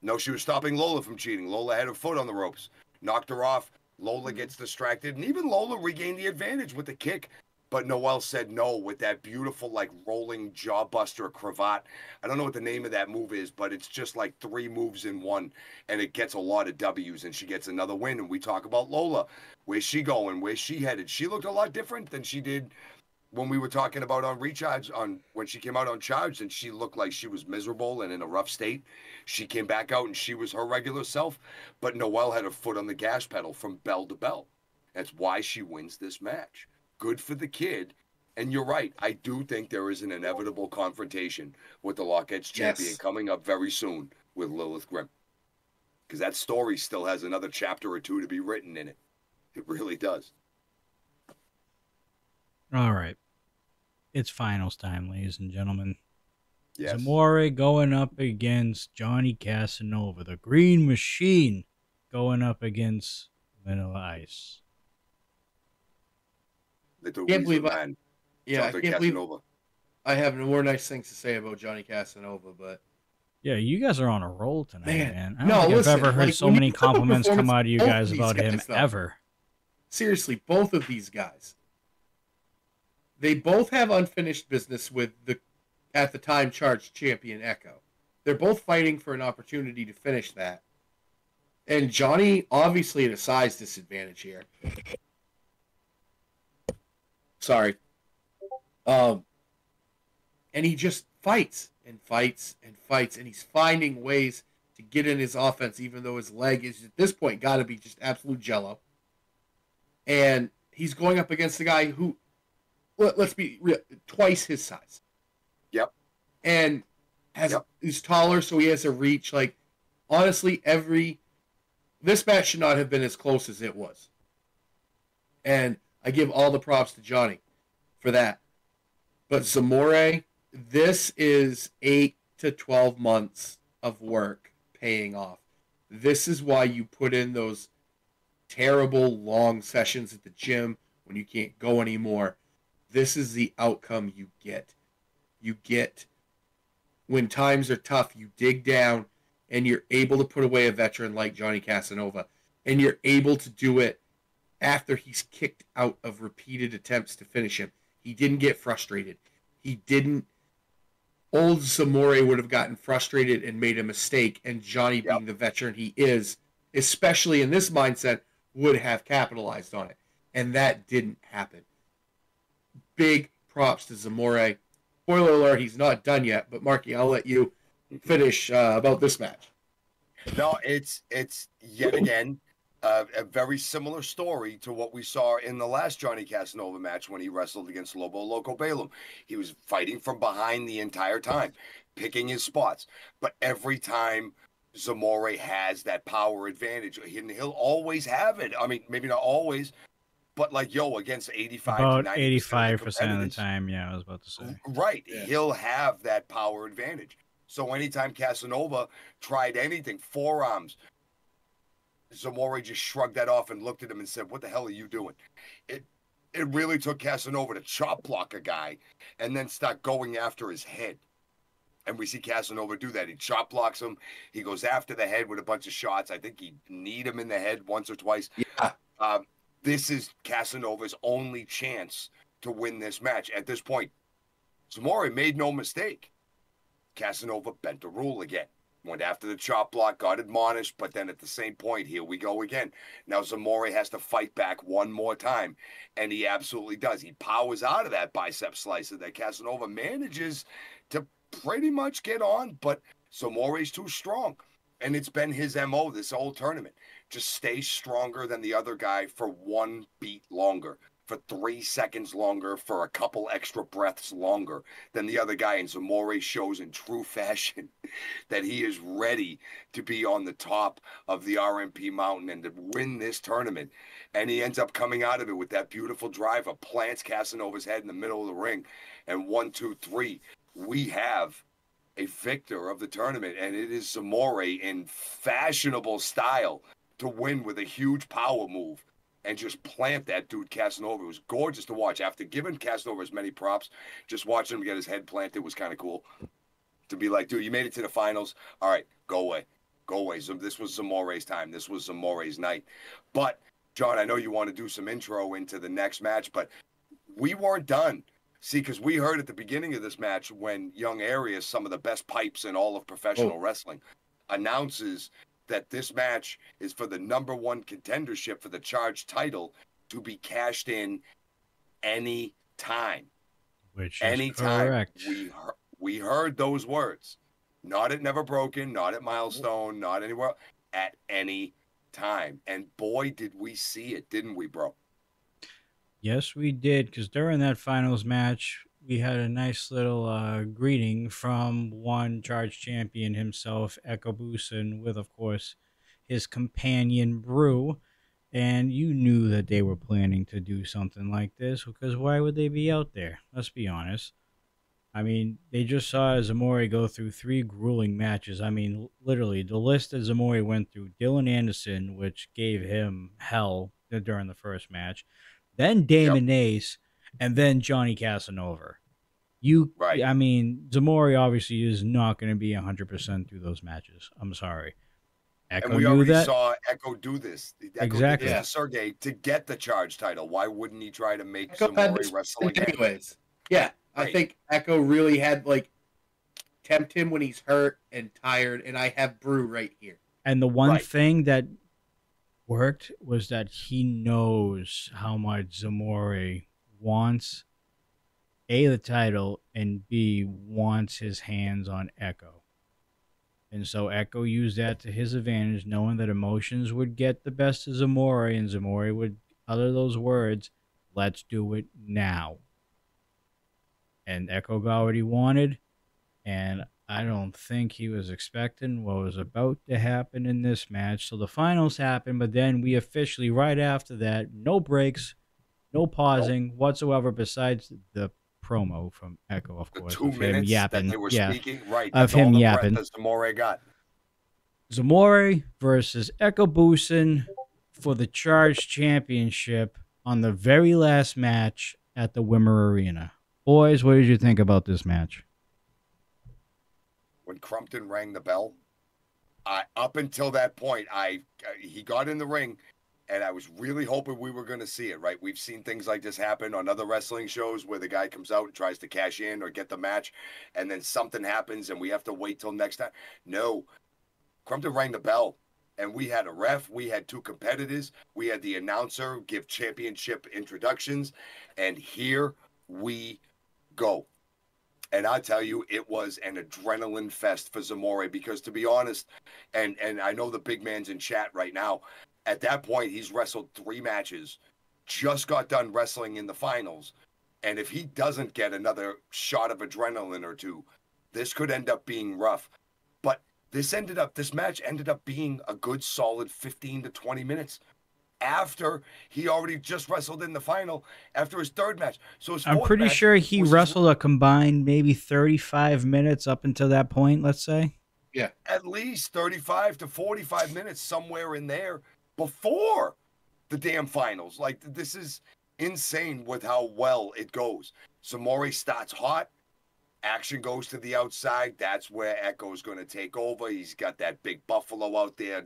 No, she was stopping Lola from cheating. Lola had her foot on the ropes, knocked her off. Lola gets distracted, and even Lola regained the advantage with the kick. But Noel said no with that beautiful, like, rolling jawbuster cravat. I don't know what the name of that move is, but it's just like three moves in one, and it gets a lot of W's, and she gets another win. And we talk about Lola. Where's she going? Where's she headed? She looked a lot different than she did when we were talking about on Recharge, when she came out on Charged, and she looked like she was miserable and in a rough state. She came back out, and she was her regular self. But Noel had her foot on the gas pedal from bell to bell. That's why she wins this match. Good for the kid. And you're right. I do think there is an inevitable confrontation with the Lockett's champion coming up very soon with Lilith Grimm, because that story still has another chapter or two to be written in it. It really does. All right. It's finals time, ladies and gentlemen. Yes. Zamora going up against Johnny Casanova. The Green Machine going up against Vanilla Ice. I can't believe I have more nice things to say about Johnny Casanova, but yeah, you guys are on a roll tonight, man. I don't think I've ever heard so many compliments come out of you guys about him ever. Seriously, both of these guys, they both have unfinished business with the at the time Charged champion Echo. They're both fighting for an opportunity to finish that, and Johnny obviously at a size disadvantage here. Sorry. And he just fights and fights and fights, and he's finding ways to get in his offense, even though his leg is, at this point, got to be just absolute jello. And he's going up against the guy who, let's be real, twice his size. Yep. And he's taller, so he has a reach. Like, honestly, this match should not have been as close as it was. And I give all the props to Johnny for that. But Zamora, this is 8 to 12 months of work paying off. This is why you put in those terrible long sessions at the gym when you can't go anymore, this is the outcome you get. You get, when times are tough, you dig down and you're able to put away a veteran like Johnny Casanova. And you're able to do it after he's kicked out of repeated attempts to finish him. He didn't get frustrated. He didn't. Old Zamora would have gotten frustrated and made a mistake, and Johnny, yep, being the veteran he is, especially in this mindset, would have capitalized on it. And that didn't happen. Big props to Zamora. Spoiler alert, he's not done yet, but Marky, I'll let you finish about this match. No, it's yet again a very similar story to what we saw in the last Johnny Casanova match when he wrestled against Lobo Loco Balaam. He was fighting from behind the entire time, picking his spots. But every time Zamora has that power advantage, he'll always have it. I mean, maybe not always, but like, yo, against 85 about to 90% 85% of the time, yeah, I was about to say. Right, yeah. He'll have that power advantage. So anytime Casanova tried anything, forearms, Zamora just shrugged that off and looked at him and said, what the hell are you doing? It really took Casanova to chop block a guy and then start going after his head. And we see Casanova do that. He chop blocks him. He goes after the head with a bunch of shots. I think he kneed him in the head once or twice. Yeah. This is Casanova's only chance to win this match. At this point, Zamora made no mistake. Casanova bent the rule again. Went after the chop block, got admonished, but then at the same point, here we go again. Now Zamora has to fight back one more time, and he absolutely does. He powers out of that bicep slicer that Casanova manages to pretty much get on, but Zamora's too strong. And it's been his MO this whole tournament. Just stay stronger than the other guy for one beat longer, for 3 seconds longer, for a couple extra breaths longer than the other guy. And Zamora shows in true fashion that he is ready to be on the top of the RMP mountain and to win this tournament. And he ends up coming out of it with that beautiful driver, plants Casanova's head in the middle of the ring. And 1, 2, 3, we have a victor of the tournament. And it is Zamora in fashionable style to win with a huge power move and just plant that dude Casanova. It was gorgeous to watch. After giving Casanova as many props, just watching him get his head planted was kind of cool. To be like, dude, you made it to the finals. All right, go away. Go away. So this was Zamora's time. This was Zamora's night. But, John, I know you want to do some intro into the next match, but we weren't done. See, because we heard at the beginning of this match when Young Arias, some of the best pipes in all of professional wrestling, announces that this match is for the #1 contendership for the Charge title to be cashed in any time. Which any is correct. We heard those words. Not at Never Broken, not at Milestone, not anywhere. At any time. And boy, did we see it, didn't we, bro? Yes, we did. Because during that finals match, we had a nice little greeting from one Charge champion himself, Echo Boosin, with, of course, his companion, Brew. And you knew that they were planning to do something like this, because why would they be out there? Let's be honest. I mean, they just saw Zamora go through 3 grueling matches. I mean, literally, the list that Zamora went through, Dylan Anderson, which gave him hell during the first match, then Damon Ace, and then Johnny Casanova. Right. I mean, Zamora obviously is not going to be 100% through those matches. I'm sorry. Echo and we already saw Echo do this. Echo exactly. Did this to Sergey to get the Charge title. Why wouldn't he try to make Echo Zamora wrestle again? Anyways, yeah, right. I think Echo really had, like, tempt him when he's hurt and tired, and I have Brew right here. And the one thing that worked was that he knows how much Zamora wants A, the title, and B, wants his hands on Echo. And so Echo used that to his advantage, knowing that emotions would get the best of Zamora, and Zamora would utter those words, let's do it now. And Echo got what he wanted, and I don't think he was expecting what was about to happen in this match. So the finals happened, but then we officially, right after that, no breaks, no pausing whatsoever besides the promo from Echo, of course. The 2 minutes that they were speaking, right? Of him yapping. That's all the breath that Zamora got. Zamora versus Echo Boosin for the Charge Championship on the very last match at the Wimmer Arena. Boys, what did you think about this match? When Crumpton rang the bell, up until that point, he got in the ring, and I was really hoping we were going to see it, right? We've seen things like this happen on other wrestling shows where the guy comes out and tries to cash in or get the match, and then something happens, and we have to wait till next time. No, Crumpton rang the bell, and we had a ref, we had two competitors, we had the announcer give championship introductions, and here we go. And I tell you, it was an adrenaline fest for Zamora because, to be honest, and I know the big man's in chat right now, at that point, he's wrestled 3 matches, just got done wrestling in the finals, and if he doesn't get another shot of adrenaline or two, this could end up being rough. But this match ended up being a good solid 15 to 20 minutes after he already just wrestled in the final after his 3rd match. So his 4th match, I'm pretty sure he wrestled a combined maybe 35 minutes up until that point, let's say. Yeah. At least 35 to 45 minutes somewhere in there before the damn finals. Like, this is insane with how well it goes. Zamora starts hot. Action goes to the outside. That's where Echo's going to take over. He's got that big buffalo out there.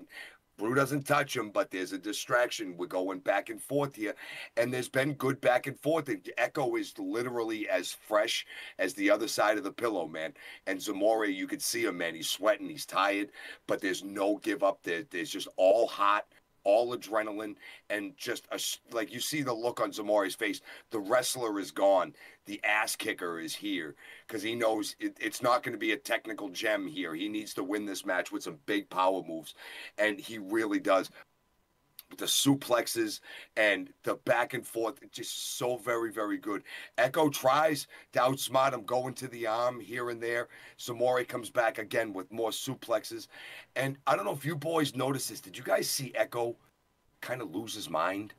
Brew doesn't touch him, but there's a distraction. We're going back and forth here, and there's been good back and forth. And Echo is literally as fresh as the other side of the pillow, man. And Zamora, you could see him, man. He's sweating. He's tired, but there's no give up. There's just all hot, all adrenaline, and just like you see the look on Zamora's face. The wrestler is gone. The ass kicker is here because he knows it's not going to be a technical gem here. He needs to win this match with some big power moves, and he really does. The suplexes and the back and forth, just so very, very good. Echo tries to outsmart him, going to the arm here and there. Zamora comes back again with more suplexes. And I don't know if you boys noticed this. Did you guys see Echo kind of lose his mind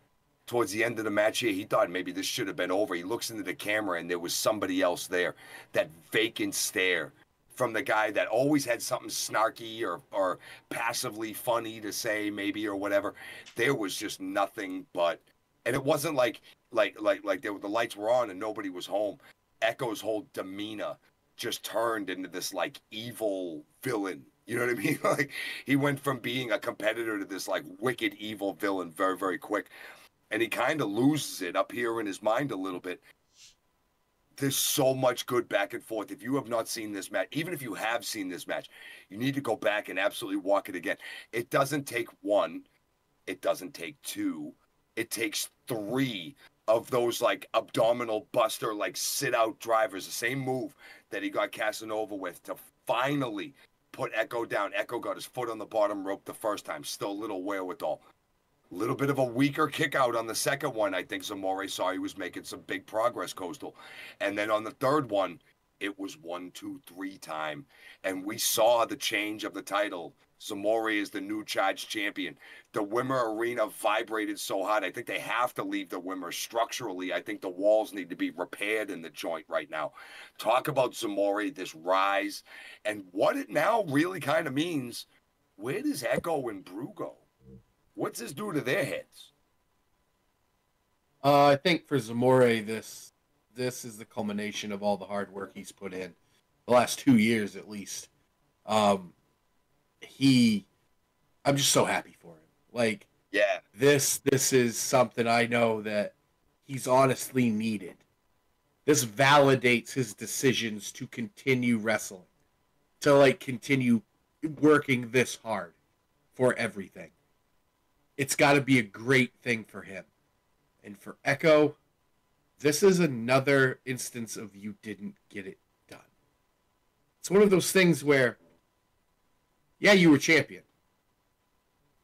towards the end of the match here? He thought maybe this should have been over. He looks into the camera, and there was somebody else there. That vacant stare from the guy that always had something snarky or passively funny to say, maybe, or whatever. There was just nothing but, and it wasn't like the lights were on and nobody was home. Echo's whole demeanor just turned into this like evil villain. You know what I mean? Like, he went from being a competitor to this like wicked evil villain very, very quick. And he kind of loses it up here in his mind a little bit. There's so much good back and forth. If you have not seen this match, even if you have seen this match, you need to go back and absolutely watch it again. It doesn't take 1. It doesn't take 2. It takes 3 of those like abdominal buster, like sit out drivers, the same move that he got Casanova with to finally put Echo down. Echo got his foot on the bottom rope the first time, still a little wherewithal. Little bit of a weaker kick out on the second one. I think Zamora saw he was making some big progress, Coastal. And then on the 3rd one, it was 1, 2, 3 time. And we saw the change of the title. Zamora is the new charge champion. The Wimmer Arena vibrated so hard. I think they have to leave the Wimmer structurally. I think the walls need to be repaired in the joint right now. Talk about Zamora, this rise, and what it now really kind of means. Where does Echo and Brew go? What's this do to their heads? I think for Zamora, this is the culmination of all the hard work he's put in the last 2 years, at least. I'm just so happy for him. Like, yeah, this is something I know that he's honestly needed. This validates his decisions to continue wrestling, to like continue working this hard for everything. It's got to be a great thing for him. And for Echo, this is another instance of you didn't get it done. It's one of those things where, yeah, you were champion.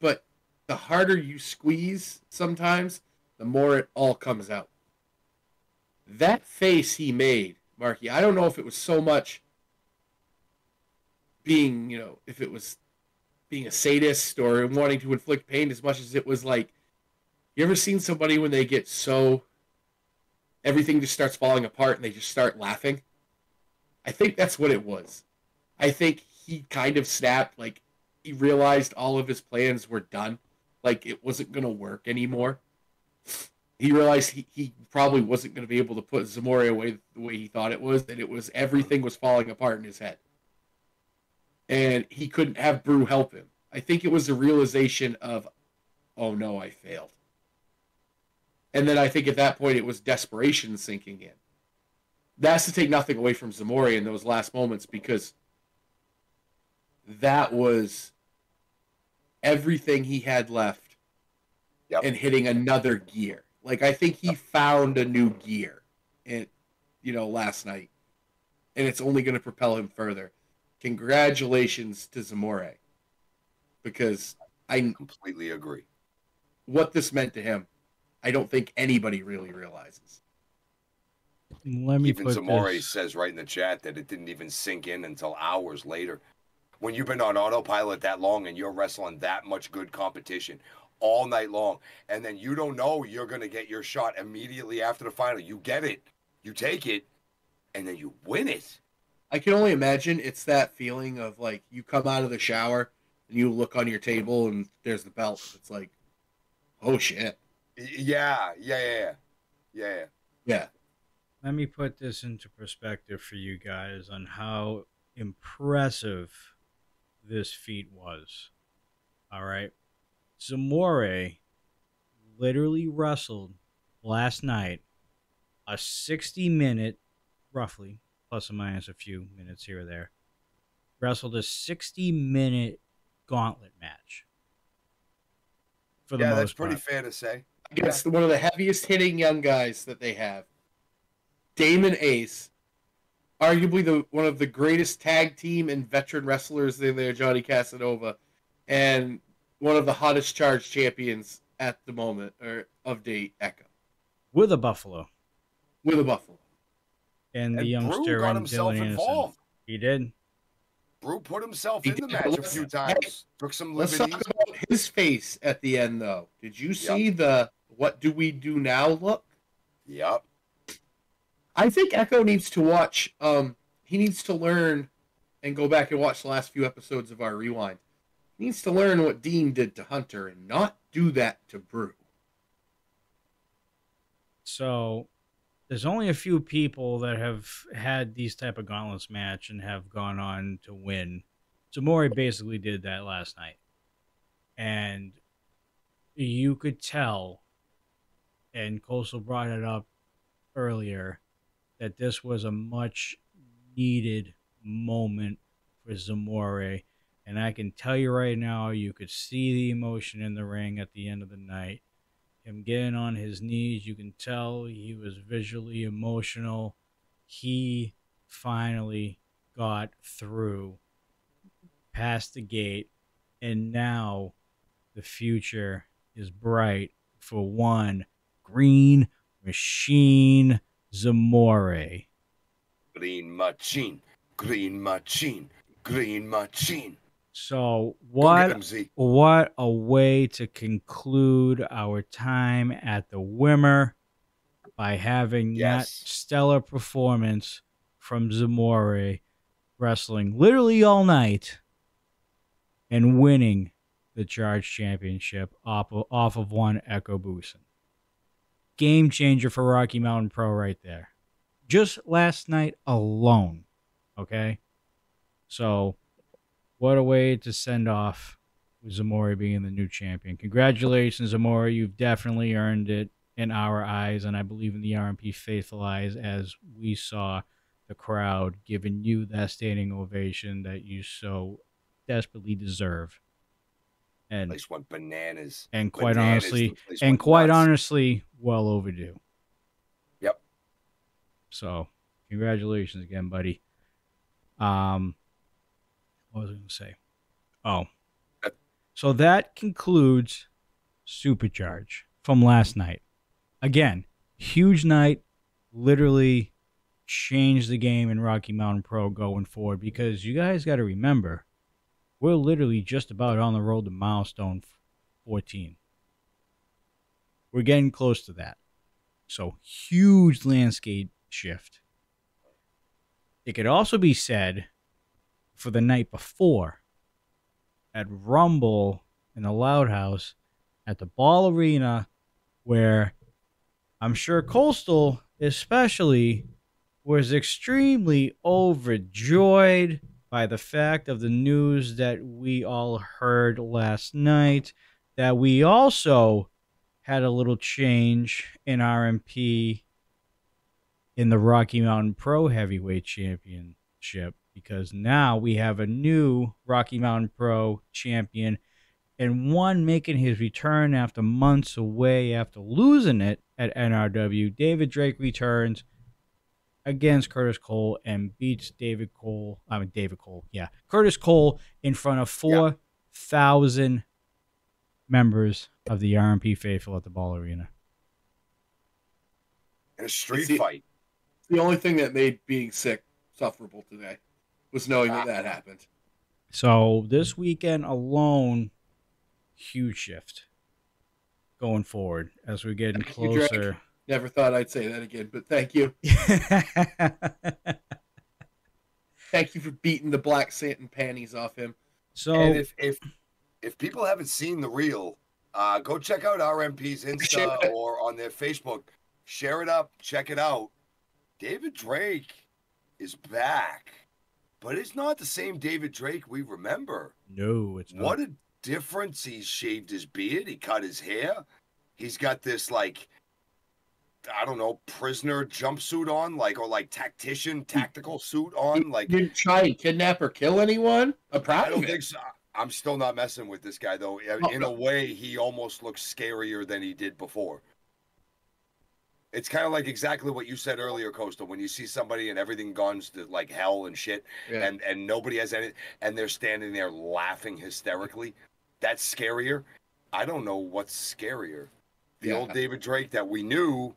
But the harder you squeeze sometimes, the more it all comes out. That face he made, Marky, I don't know if it was so much being, you know, if it was being a sadist or wanting to inflict pain as much as it was like, you ever seen somebody when they get so, everything just starts falling apart and they just start laughing? I think that's what it was. I think he kind of snapped, like he realized all of his plans were done. Like it wasn't going to work anymore. he realized he probably wasn't going to be able to put Zamora away the way he thought it was, and it was everything was falling apart in his head. And he couldn't have Brew help him. I think it was the realization of, oh no, I failed. And then I think at that point it was desperation sinking in. That's to take nothing away from Zamora in those last moments, because that was everything he had left, and hitting another gear. Like, I think he found a new gear, and last night, and it's only going to propel him further. Congratulations to Zamora, because I completely agree. What this meant to him, I don't think anybody really realizes. Even Zamora says right in the chat that it didn't even sink in until hours later. When you've been on autopilot that long and you're wrestling that much good competition all night long, and then you don't know you're going to get your shot immediately after the final. You get it, you take it, and then you win it. I can only imagine it's that feeling of, like, you come out of the shower and you look on your table and there's the belt. It's like, oh, shit. Yeah. Let me put this into perspective for you guys on how impressive this feat was. All right. Zamora literally wrestled last night a 60-minute, roughly, plus or minus a few minutes here or there, wrestled a 60-minute gauntlet match. For the most part. That's pretty fair to say. Against one of the heaviest hitting young guys that they have. Damon Ace, arguably one of the greatest tag team and veteran wrestlers in there, Johnny Casanova, and one of the hottest charge champions at the moment, or of date, Echo. With a Buffalo. And the youngster got himself Dylan involved. Anderson. He did. Brew put himself in the match a few times. Took some liberties. Let's talk about his face at the end, though. Did you see the "What do we do now?" look? Yep. I think Echo needs to watch. He needs to learn and go back and watch the last few episodes of our rewind. He needs to learn what Dean did to Hunter and not do that to Brew. So, there's only a few people that have had these type of gauntlets match and have gone on to win. Zamora basically did that last night, and you could tell. And Coastal brought it up earlier, that this was a much needed moment for Zamora. And I can tell you right now, you could see the emotion in the ring at the end of the night. Him getting on his knees, you can tell he was visually emotional. He finally got through, past the gate, and now the future is bright for one Green Machine Zamora. Green Machine, Green Machine, Green Machine. So what a way to conclude our time at the Wimmer by having that stellar performance from Zamora, wrestling literally all night and winning the Charge Championship off of one Echo Boosin. Game changer for Rocky Mountain Pro right there. Just last night alone. Okay? So what a way to send off with Zamora being the new champion. Congratulations, Zamora. You've definitely earned it in our eyes, and I believe in the RMP faithful eyes, as we saw the crowd giving you that standing ovation that you so desperately deserve. And this one bananas. And quite honestly, well overdue. Yep. So congratulations again, buddy. What was I going to say? Oh. So that concludes Supercharge from last night. Again, huge night. Literally changed the game in Rocky Mountain Pro going forward, because you guys got to remember, we're literally just about on the road to Milestone 14. We're getting close to that. So huge landscape shift. It could also be said for the night before at Rumble in the Loud House at the Ball Arena, where I'm sure Coastal especially was extremely overjoyed by the fact of the news that we all heard last night, that we also had a little change in RMP in the Rocky Mountain Pro Heavyweight Championship, because now we have a new Rocky Mountain Pro champion, and one making his return after months away after losing it at NRW. David Drake returns against Curtis Cole and beats Curtis Cole in front of 4,000 members of the RMP faithful at the Ball Arena. In a street fight. The only thing that made being sick sufferable today was knowing that happened. So this weekend alone, huge shift going forward as we're getting closer. Never thought I'd say that again, but thank you. Thank you for beating the black satin panties off him. So, and if people haven't seen the reel, go check out RMP's Insta or on their Facebook. Share it up. Check it out. David Drake is back, but it's not the same David Drake we remember. No, it's not. What a difference. He's shaved his beard. He cut his hair. He's got this, like, I don't know, prisoner jumpsuit on, like, or like tactical suit on. Like, didn't try and kidnap or kill anyone? I don't think so. I'm still not messing with this guy, though. In a way, he almost looks scarier than he did before. It's kind of like exactly what you said earlier, Coastal, when you see somebody and everything guns to like hell and shit, and nobody has any, and they're standing there laughing hysterically. That's scarier. I don't know what's scarier. The old David Drake that we knew,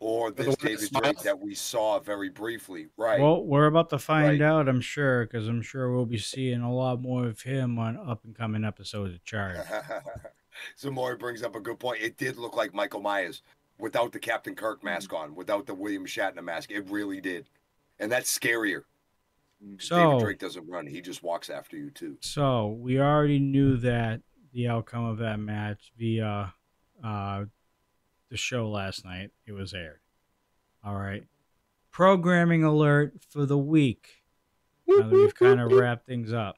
or this David Drake that we saw very briefly, right? Well, we're about to find out, I'm sure, because I'm sure we'll be seeing a lot more of him on up-and-coming episodes of Charge. Zamora brings up a good point. It did look like Michael Myers without the Captain Kirk mask on, without the William Shatner mask. It really did. And that's scarier. So, David Drake doesn't run. He just walks after you, too. So we already knew that the outcome of that match via the show last night. It was aired. All right. Programming alert for the week. Now that we've kind of wrapped things up.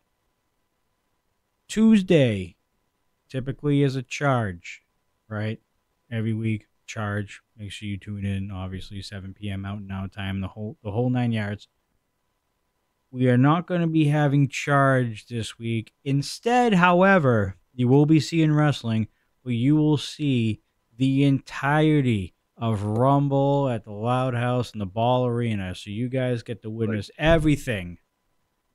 Tuesday typically is a Charge, right? Every week, Charge. Make sure you tune in, obviously, 7 p.m. Mountain Hour time, the whole 9 yards. We are not going to be having Charge this week. Instead, however, you will be seeing wrestling, but you will see the entirety of Rumble at the Loud House and the Ball Arena. So you guys get to witness everything,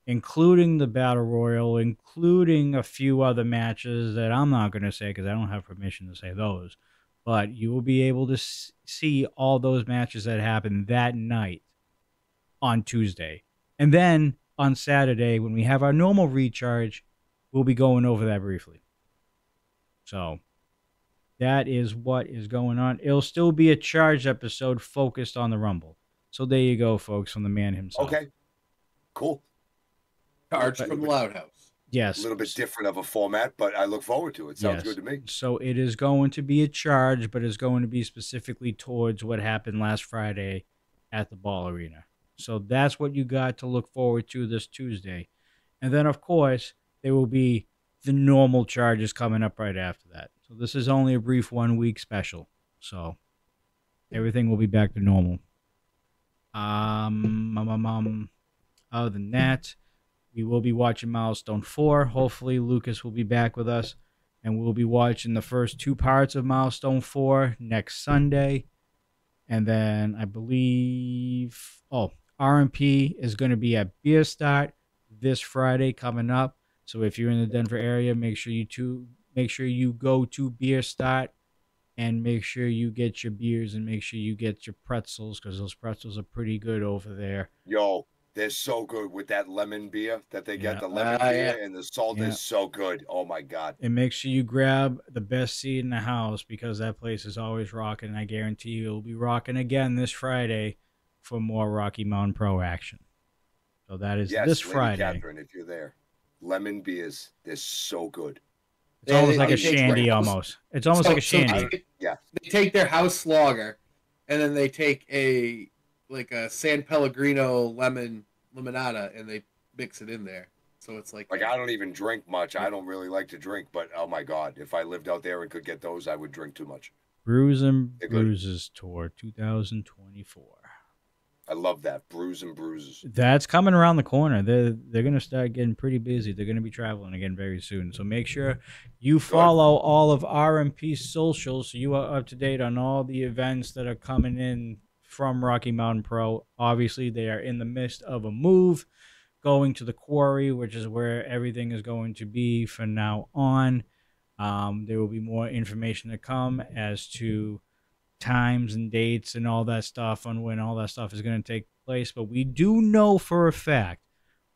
including the Battle Royal, including a few other matches that I'm not going to say because I don't have permission to say those. But you will be able to see all those matches that happen that night on Tuesday. And then on Saturday, when we have our normal Recharge, we'll be going over that briefly. So that is what is going on. It'll still be a Charge episode focused on the Rumble. So there you go, folks, from the man himself. Okay. Cool. Charge from the Loud House. Yes. A little bit different of a format, but I look forward to it. Sounds good to me. So it is going to be a Charge, but it's going to be specifically towards what happened last Friday at the Ball Arena. So that's what you got to look forward to this Tuesday. And then, of course, there will be the normal Charges coming up right after that. So this is only a brief 1 week special. So everything will be back to normal. Other than that, we will be watching Milestone 4. Hopefully Lucas will be back with us, and we'll be watching the first two parts of Milestone 4 next Sunday. And then I believe RMP is going to be at Beer Start this Friday coming up. So if you're in the Denver area, make sure you go to Beer Start and make sure you get your beers and make sure you get your pretzels, because those pretzels are pretty good over there. Yo, they're so good with that lemon beer that they got. The lemon beer and the salt is so good. Oh, my God. And make sure you grab the best seat in the house, because that place is always rocking, and I guarantee you it'll be rocking again this Friday for more Rocky Mountain Pro action. So that is this Friday. Yes, Catherine, if you're there. Lemon beers, they're so good. It's almost like a shandy, almost. It's almost like a shandy. They take their house lager and then they take a like a San Pellegrino limonada and they mix it in there. So it's like I don't even drink much. I don't really like to drink, but oh my God, if I lived out there and could get those, I would drink too much. Brews and Bruises Tour 2024. I love that. Brews and Bruises. That's coming around the corner. They're going to start getting pretty busy. They're going to be traveling again very soon. So make sure you follow all of RMP socials so you are up to date on all the events that are coming in from Rocky Mountain Pro. Obviously, they are in the midst of a move, going to the quarry, which is where everything is going to be from now on. There will be more information to come as to times and dates and all that stuff on when all that stuff is going to take place. But we do know for a fact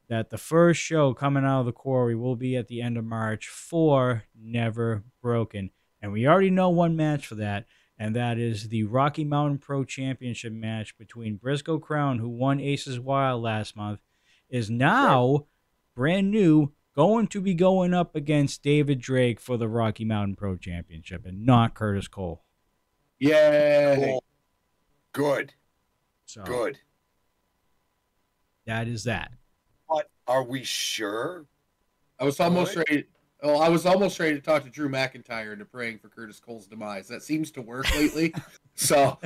that the first show coming out of the quarry will be at the end of March for Never Broken. And we already know one match for that, and that is the Rocky Mountain Pro Championship match between Briscoe Crown, who won Aces Wild last month, is now brand new, going to be going up against David Drake for the Rocky Mountain Pro Championship and not Curtis Cole. Yay. Cool. Good. So, good. That is that. But are we sure? I was almost ready to talk to Drew McIntyre into praying for Curtis Cole's demise. That seems to work lately. So,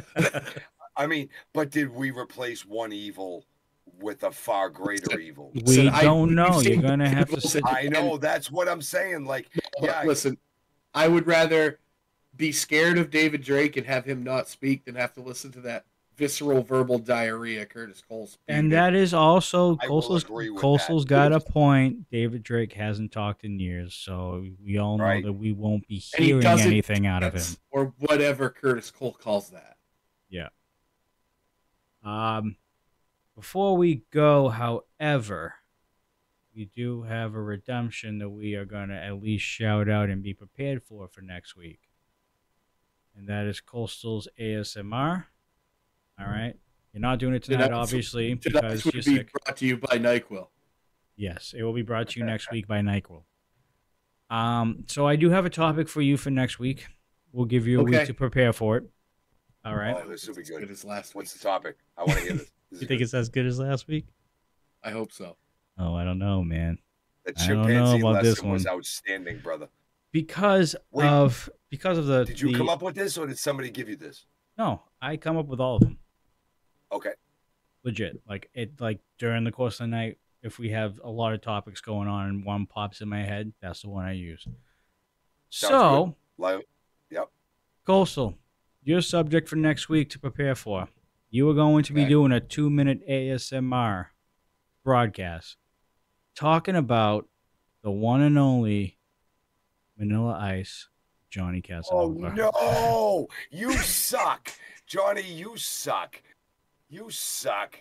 I mean, but did we replace one evil with a far greater evil? We don't know. You're going to have to sit down. I know. That's what I'm saying. Like, yeah, listen, I would rather be scared of David Drake and have him not speak than have to listen to that visceral verbal diarrhea Curtis Cole speaks. And that is also, Coastal's got a point. David Drake hasn't talked in years, so we all know that we won't be hearing anything out of him. Or whatever Curtis Cole calls that. Yeah. Before we go, however, we do have a redemption that we are going to at least shout out and be prepared for next week. And that is Coastal's ASMR. All right. You're not doing it tonight, obviously, because you're sick. Brought to you by NyQuil. Yes, it will be brought to you next week by NyQuil. So I do have a topic for you for next week. We'll give you a week to prepare for it. All right. Oh, this will be good. What's the topic? I want to hear this. You think it's as good as last week? I hope so. Oh, I don't know, man. The chimpanzee lesson was outstanding, brother. Because of the Did you come up with this, or did somebody give you this? No, I come up with all of them. Okay. Legit. Like during the course of the night, if we have a lot of topics going on and one pops in my head, that's the one I use. Sounds good. Yep. Coastal, your subject for next week to prepare for. You are going to be doing a 2-minute ASMR broadcast talking about the one and only Vanilla Ice, Johnny Casanova. Oh, no! You suck! Johnny, you suck. You suck.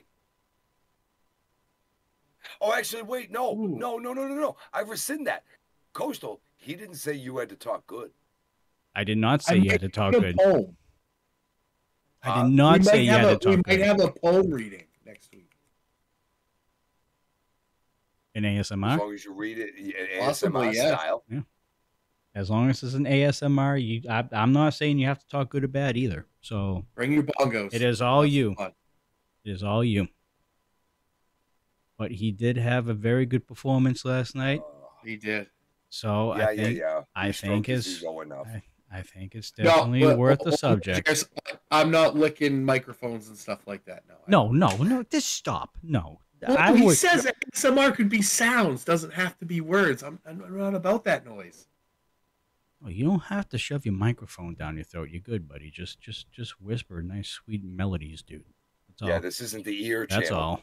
Oh, actually, wait, no. Ooh. No. I rescind that. Coastal, he didn't say you had to talk good. I did not say you had to talk good. Poem. I did not say you had to talk good. We might have a poem reading next week. In ASMR? As long as you read it in ASMR style. Yeah. As long as it's an ASMR, I'm not saying you have to talk good or bad either. So bring your bongos. It is all you. It is all you. But he did have a very good performance last night. He did. So yeah, I think it's definitely worth the subject. I'm not licking microphones and stuff like that. No. Just stop. No. Well, he says that ASMR could be sounds, doesn't have to be words. I'm not about that noise. Oh, you don't have to shove your microphone down your throat. You're good, buddy. Just whisper nice, sweet melodies, dude. That's all. Yeah, this isn't the ear channel. That's all.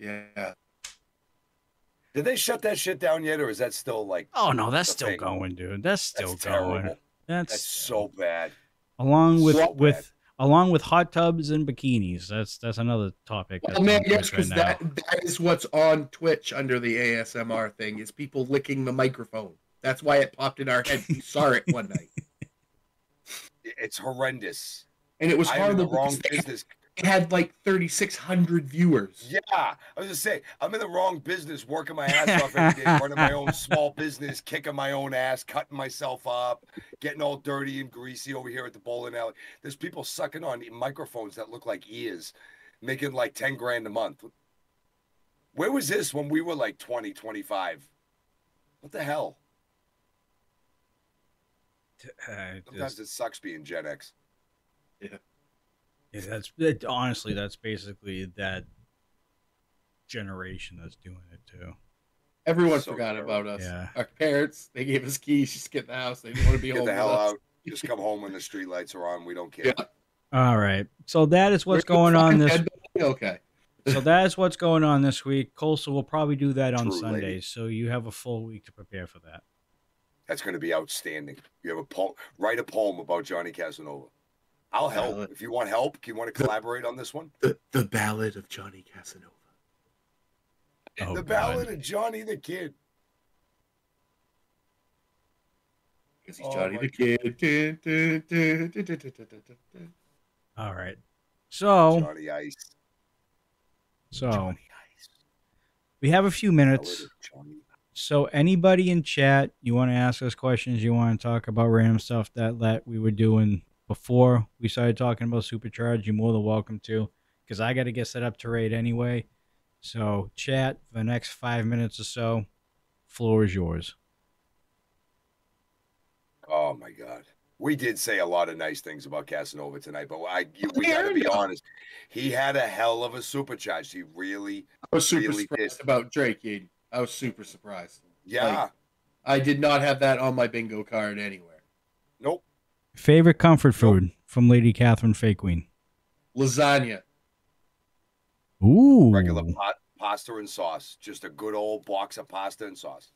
Yeah. Did they shut that shit down yet, or is that still like? Oh no, that's still going, dude. That's still going. Terrible. That's so bad. Along with hot tubs and bikinis. That's another topic. Well, man, yes, because that is what's on Twitch under the ASMR thing is people licking the microphone. That's why it popped in our head. We saw it one night. It's horrendous. And it was horrible. I'm in the wrong business. It had like 3,600 viewers. Yeah, I was just saying, I'm in the wrong business, working my ass off every day, running my own small business, kicking my own ass, cutting myself up, getting all dirty and greasy over here at the bowling alley. There's people sucking on microphones that look like ears, making like 10 grand a month. Where was this when we were like 20, 25? What the hell? Sometimes it sucks being Gen X. Yeah. Yeah, honestly, that's basically that generation that's doing it too. Everyone forgot about us. Yeah. Our parents, they gave us keys. Just get in the house. They didn't want to be home. Get the hell out. Just come home when the street lights are on. We don't care. Yeah. All right. So that is what's going on this week. Okay. So that is what's going on this week. Colson will probably do that on Sunday. So you have a full week to prepare for that. That's going to be outstanding. You have a poem. Write a poem about Johnny Casanova. I'll help. If you want help, do you want to collaborate on this one? The Ballad of Johnny Casanova. Oh, the Ballad of Johnny the Kid. Because he's Johnny the Kid. All right. So. Johnny Ice. So. Johnny Ice. We have a few minutes. So anybody in chat, you want to ask us questions, you want to talk about random stuff that we were doing before we started talking about Supercharge, you're more than welcome to, because I got to get set up to raid anyway. So chat, for the next 5 minutes or so, floor is yours. Oh, my God. We did say a lot of nice things about Casanova tonight, but we got to be honest. He had a hell of a Supercharge. He really, I was super surprised about Drake. I was super surprised. Yeah. Like, I did not have that on my bingo card anywhere. Nope. Favorite comfort food from Lady Catherine Faye Queen? Lasagna. Ooh. Regular pasta and sauce. Just a good old box of pasta and sauce.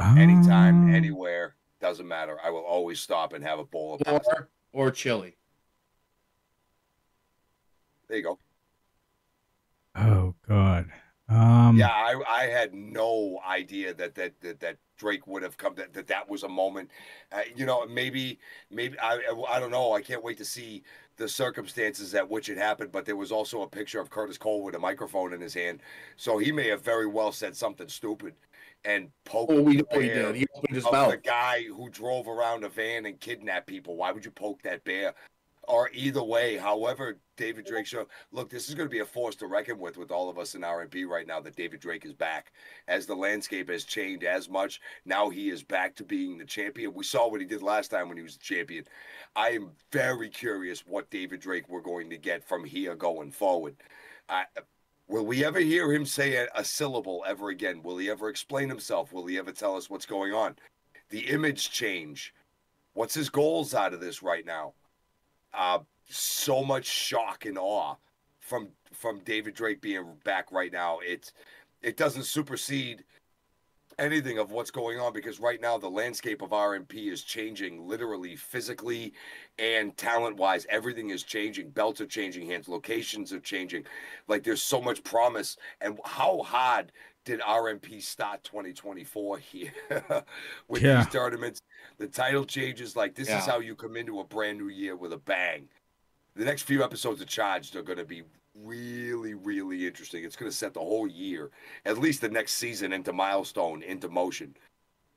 Anytime, anywhere. Doesn't matter. I will always stop and have a bowl of pasta. Or chili. There you go. Oh, God. Yeah, I had no idea that Drake would have come, that was a moment, you know, maybe I don't know. I can't wait to see the circumstances at which it happened, but there was also a picture of Curtis Cole with a microphone in his hand. So he may have very well said something stupid and poked he opened his mouth. The guy who drove around a van and kidnapped people. Why would you poke that bear? Or either way, however, David Drake show. Look, this is going to be a force to reckon with all of us in R&B right now. That David Drake is back, as the landscape has changed as much. Now he is back to being the champion. We saw what he did last time when he was the champion. I am very curious what David Drake we're going to get from here going forward. Will we ever hear him say a syllable ever again? Will he ever explain himself? Will he ever tell us what's going on? The image change. What's his goals out of this right now? So much shock and awe from David Drake being back right now. It doesn't supersede anything of what's going on, because right now the landscape of R&B is changing, literally, physically, and talent-wise. Everything is changing. Belts are changing hands. Locations are changing. Like, there's so much promise. And how hard did RMP start 2024 here with these tournaments? The title changes. Like, this is how you come into a brand new year with a bang. The next few episodes of Charged are going to be really, really interesting. It's going to set the whole year, at least the next season, into milestone, into motion.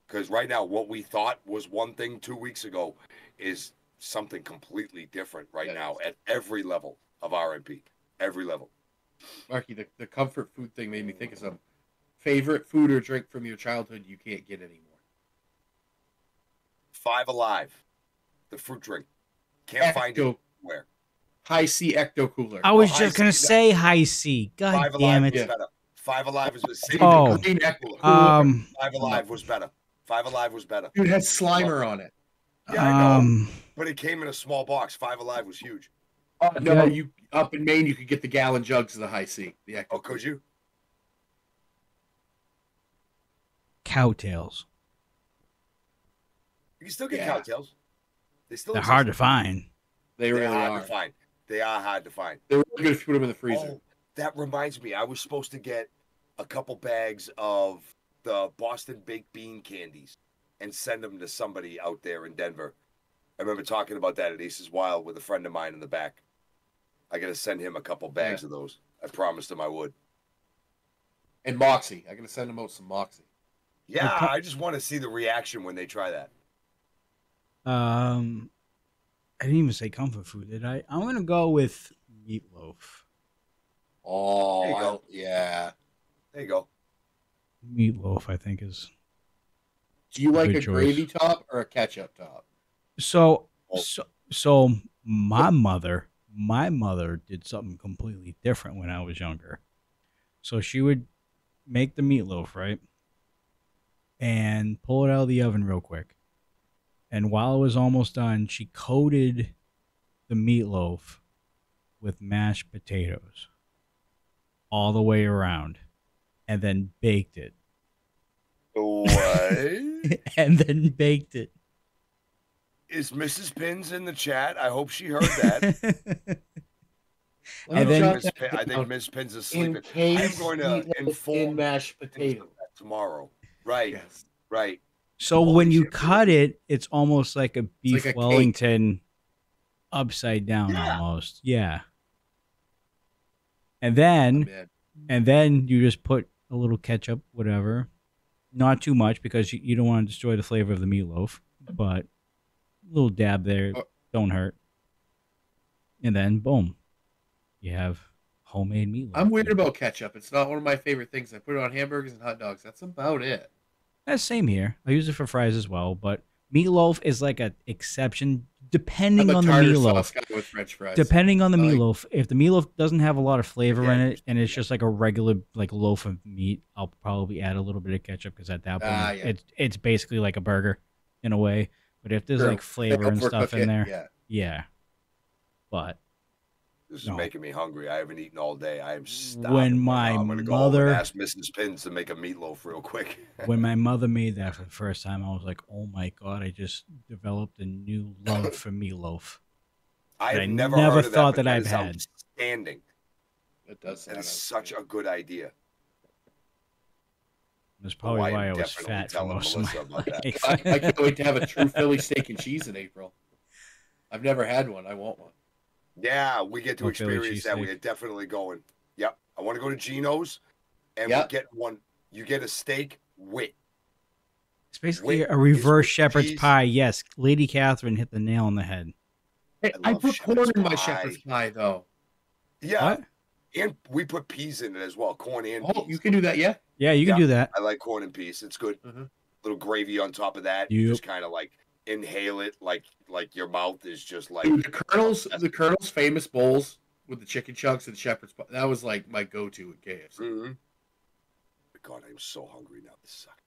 Because right now, what we thought was one thing 2 weeks ago is something completely different right now at every level of RMP. Every level. Marky, the comfort food thing made me think of something. Favorite food or drink from your childhood you can't get anymore? Five Alive, the fruit drink. Can't find it anywhere. High C Ecto Cooler. I was just going to say High C. God damn it. Five Alive was the same. Oh, Five Alive was better. Five Alive was better. Dude, it had Slimer on it. Yeah, I know. But it came in a small box. Five Alive was huge. Oh, no, you up in Maine, you could get the gallon jugs of the High C. The Ecto Cooler. Could you? Cowtails. You can still get cowtails. They're hard to find. They really are. They are hard to find. They're really good if you put them in the freezer. Oh, that reminds me. I was supposed to get a couple bags of the Boston baked bean candies and send them to somebody out there in Denver. I remember talking about that at Ace's Wild with a friend of mine in the back. I got to send him a couple bags of those. I promised him I would. And Moxie. I got to send him out some Moxie. Yeah, I just want to see the reaction when they try that. I didn't even say comfort food, did I? I'm going to go with meatloaf. Oh, there you go. Yeah. There you go. Meatloaf, I think, is... Do you like a gravy top or a ketchup top? So my mother did something completely different when I was younger. So she would make the meatloaf, right? And pull it out of the oven real quick. And while it was almost done, she coated the meatloaf with mashed potatoes all the way around and then baked it. What? And then baked it. Is Mrs. Pins in the chat? I hope she heard that. And then, I think Mrs. Pins is sleeping. I'm going to inform mashed potato tomorrow. Right. Yes. Right. So when you cut it, it's almost like a beef like a Wellington cake. Upside down almost. Yeah. And then you just put a little ketchup, whatever. Not too much because you don't want to destroy the flavor of the meatloaf, but a little dab there, don't hurt. And then, boom, you have homemade meatloaf. I'm weird about ketchup. It's not one of my favorite things. I put it on hamburgers and hot dogs. That's about it. That's same here. I use it for fries as well, but meatloaf is like an exception depending on the meatloaf. With French fries. Depending on the meatloaf. If the meatloaf doesn't have a lot of flavor in it and it's just like a regular like loaf of meat, I'll probably add a little bit of ketchup because at that point it's basically like a burger in a way. But if there's like flavor and stuff in there, But this is making me hungry. I haven't eaten all day. I am stopped. When my mother asked Mrs. Pins to make a meatloaf real quick. When my mother made that for the first time, I was like, "Oh my god!" I just developed a new love for meatloaf. I never thought that I've had. Outstanding. It does. That is such a good idea. That's probably why I was fat for most of my life. I can't wait to have a true Philly steak and cheese in April. I've never had one. I want one. Yeah, we get to experience that. We are definitely going. Yep. I want to go to Geno's and we get one. You get a steak with. It's basically a reverse shepherd's pie. Yes. Lady Catherine hit the nail on the head. Hey, I put corn in my shepherd's pie, though. Yeah. What? And we put peas in it as well. Corn and peas. You can do that, yeah? Yeah, you can do that. I like corn and peas. It's good. Mm-hmm. Little gravy on top of that. You just kind of like inhale it like your mouth is just like... Dude, the Colonel's famous bowls with the chicken chunks and the shepherd's pie. That was like my go-to at KFC. Mm-hmm. God, I'm so hungry now. This sucks.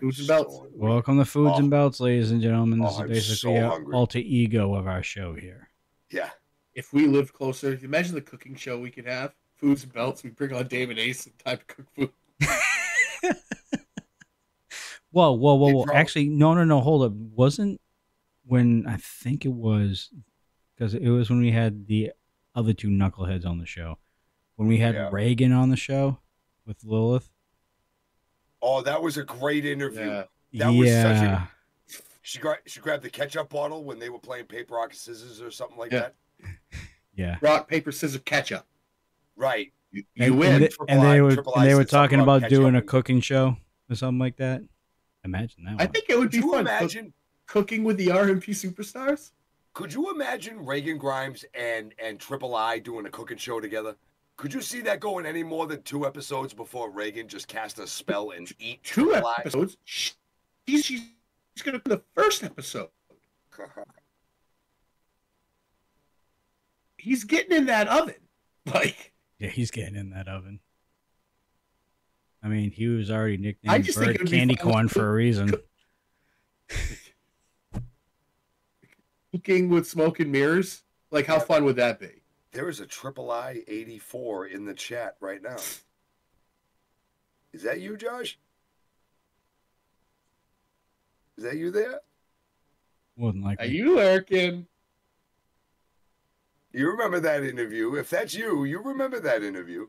Foods and Belts. Welcome to Foods and Belts, ladies and gentlemen. This is basically the alter ego of our show here. Yeah. If we lived closer, imagine the cooking show we could have. Foods and Belts. We bring on Damon Ace and time to cook food. Whoa. Actually, no. Hold up. Wasn't when I think it was because it was when we had the other two knuckleheads on the show. When we had Reagan on the show with Lilith. Oh, that was a great interview. Yeah. That was such a... She grabbed the ketchup bottle when they were playing paper, rock, scissors or something like that. Yeah. Rock, paper, scissors, ketchup. Right. You win. And they were talking about doing a cooking show or something like that. Imagine that. I think it would be fun. Imagine cooking with the RMP superstars. Could you imagine Reagan Grimes and Triple I doing a cooking show together? Could you see that going any more than 2 episodes before Reagan just cast a spell and eat 2 episodes? She's going to do the first episode. He's getting in that oven. Like, yeah, he's getting in that oven. I mean, he was already nicknamed Bird Candy Corn for a reason. Cooking with Smoke and Mirrors? Like, how fun would that be? There is a Triple I 84 in the chat right now. Is that you, Josh? Is that you there? More than likely. Are you lurking? You remember that interview. If that's you, you remember that interview.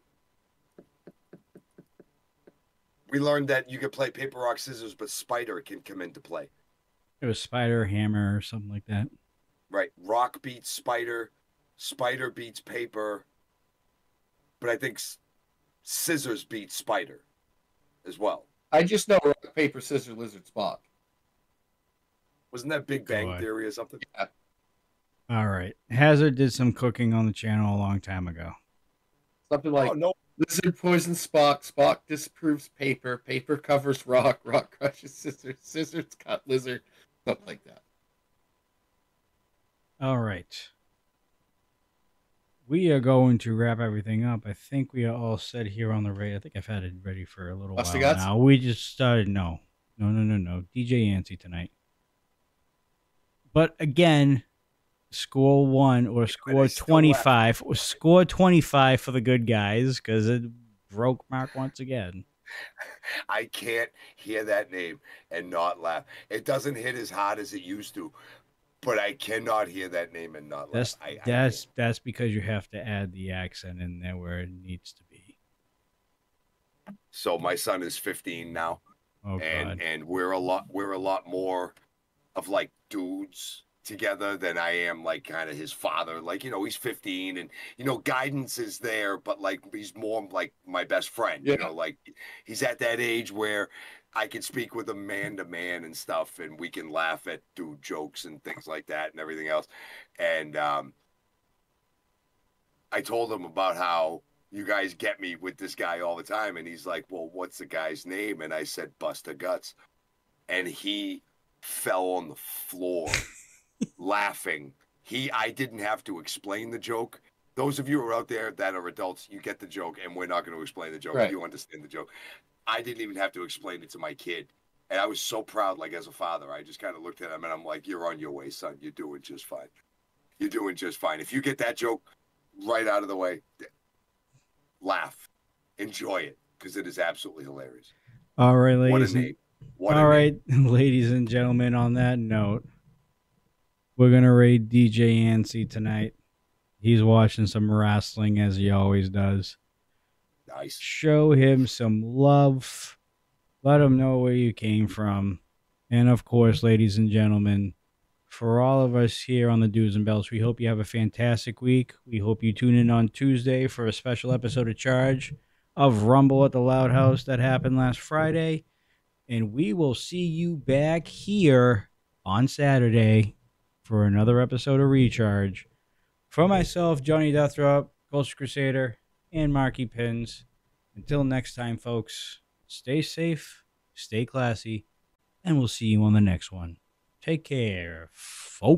We learned that you could play paper, rock, scissors, but spider can come into play. It was spider, hammer, or something like that. Right. Rock beats spider, Spider beats paper, but I think scissors beats spider as well. I just know rock, paper, scissors, lizard, Spock. Wasn't that Big Bang Theory or something? Yeah. All right. Hazard did some cooking on the channel a long time ago. Something like lizard poisons Spock, Spock disproves paper, paper covers rock, rock crushes scissors, scissors cut lizard, something like that. All right. We are going to wrap everything up. I think we are all set here on the radio. I think I've had it ready for a little while now. We just started. No. DJ Yancey tonight. But again, score 1 or score 25. Or score 25 for the good guys because it broke Mark once again. I can't hear that name and not laugh. It doesn't hit as hard as it used to. But I cannot hear that name and not laugh. That's because you have to add the accent in there where it needs to be. So my son is 15 now, and we're a lot more of like dudes together than I am like kind of his father. Like, you know, he's 15 and, you know, guidance is there, but like he's more like my best friend. Yeah. You know, like he's at that age where I can speak with him man to man and stuff, and we can laugh at dude jokes and things like that and everything else. And I told him about how you guys get me with this guy all the time, and he's like, well, what's the guy's name? And I said, Buster Guts. And he fell on the floor laughing. I didn't have to explain the joke. Those of you who are out there that are adults, you get the joke, and we're not going to explain the joke. Right. You understand the joke. I didn't even have to explain it to my kid. And I was so proud, like, as a father. I just kind of looked at him, and I'm like, you're on your way, son. You're doing just fine. You're doing just fine. If you get that joke right out of the way, laugh. Enjoy it, because it is absolutely hilarious. All right, ladies and gentlemen, on that note, we're going to raid DJ Yancey tonight. He's watching some wrestling, as he always does. Nice. Show him some love. Let him know where you came from. And of course, ladies and gentlemen, for all of us here on the Dudes and Belts, we hope you have a fantastic week. We hope you tune in on Tuesday for a special episode of Charge of Rumble at the Loud House that happened last Friday. And we will see you back here on Saturday for another episode of Recharge. For myself, Johnny Deathrop, Ghost Crusader, and Marky Pins. Until next time, folks, stay safe, stay classy, and we'll see you on the next one. Take care, folks.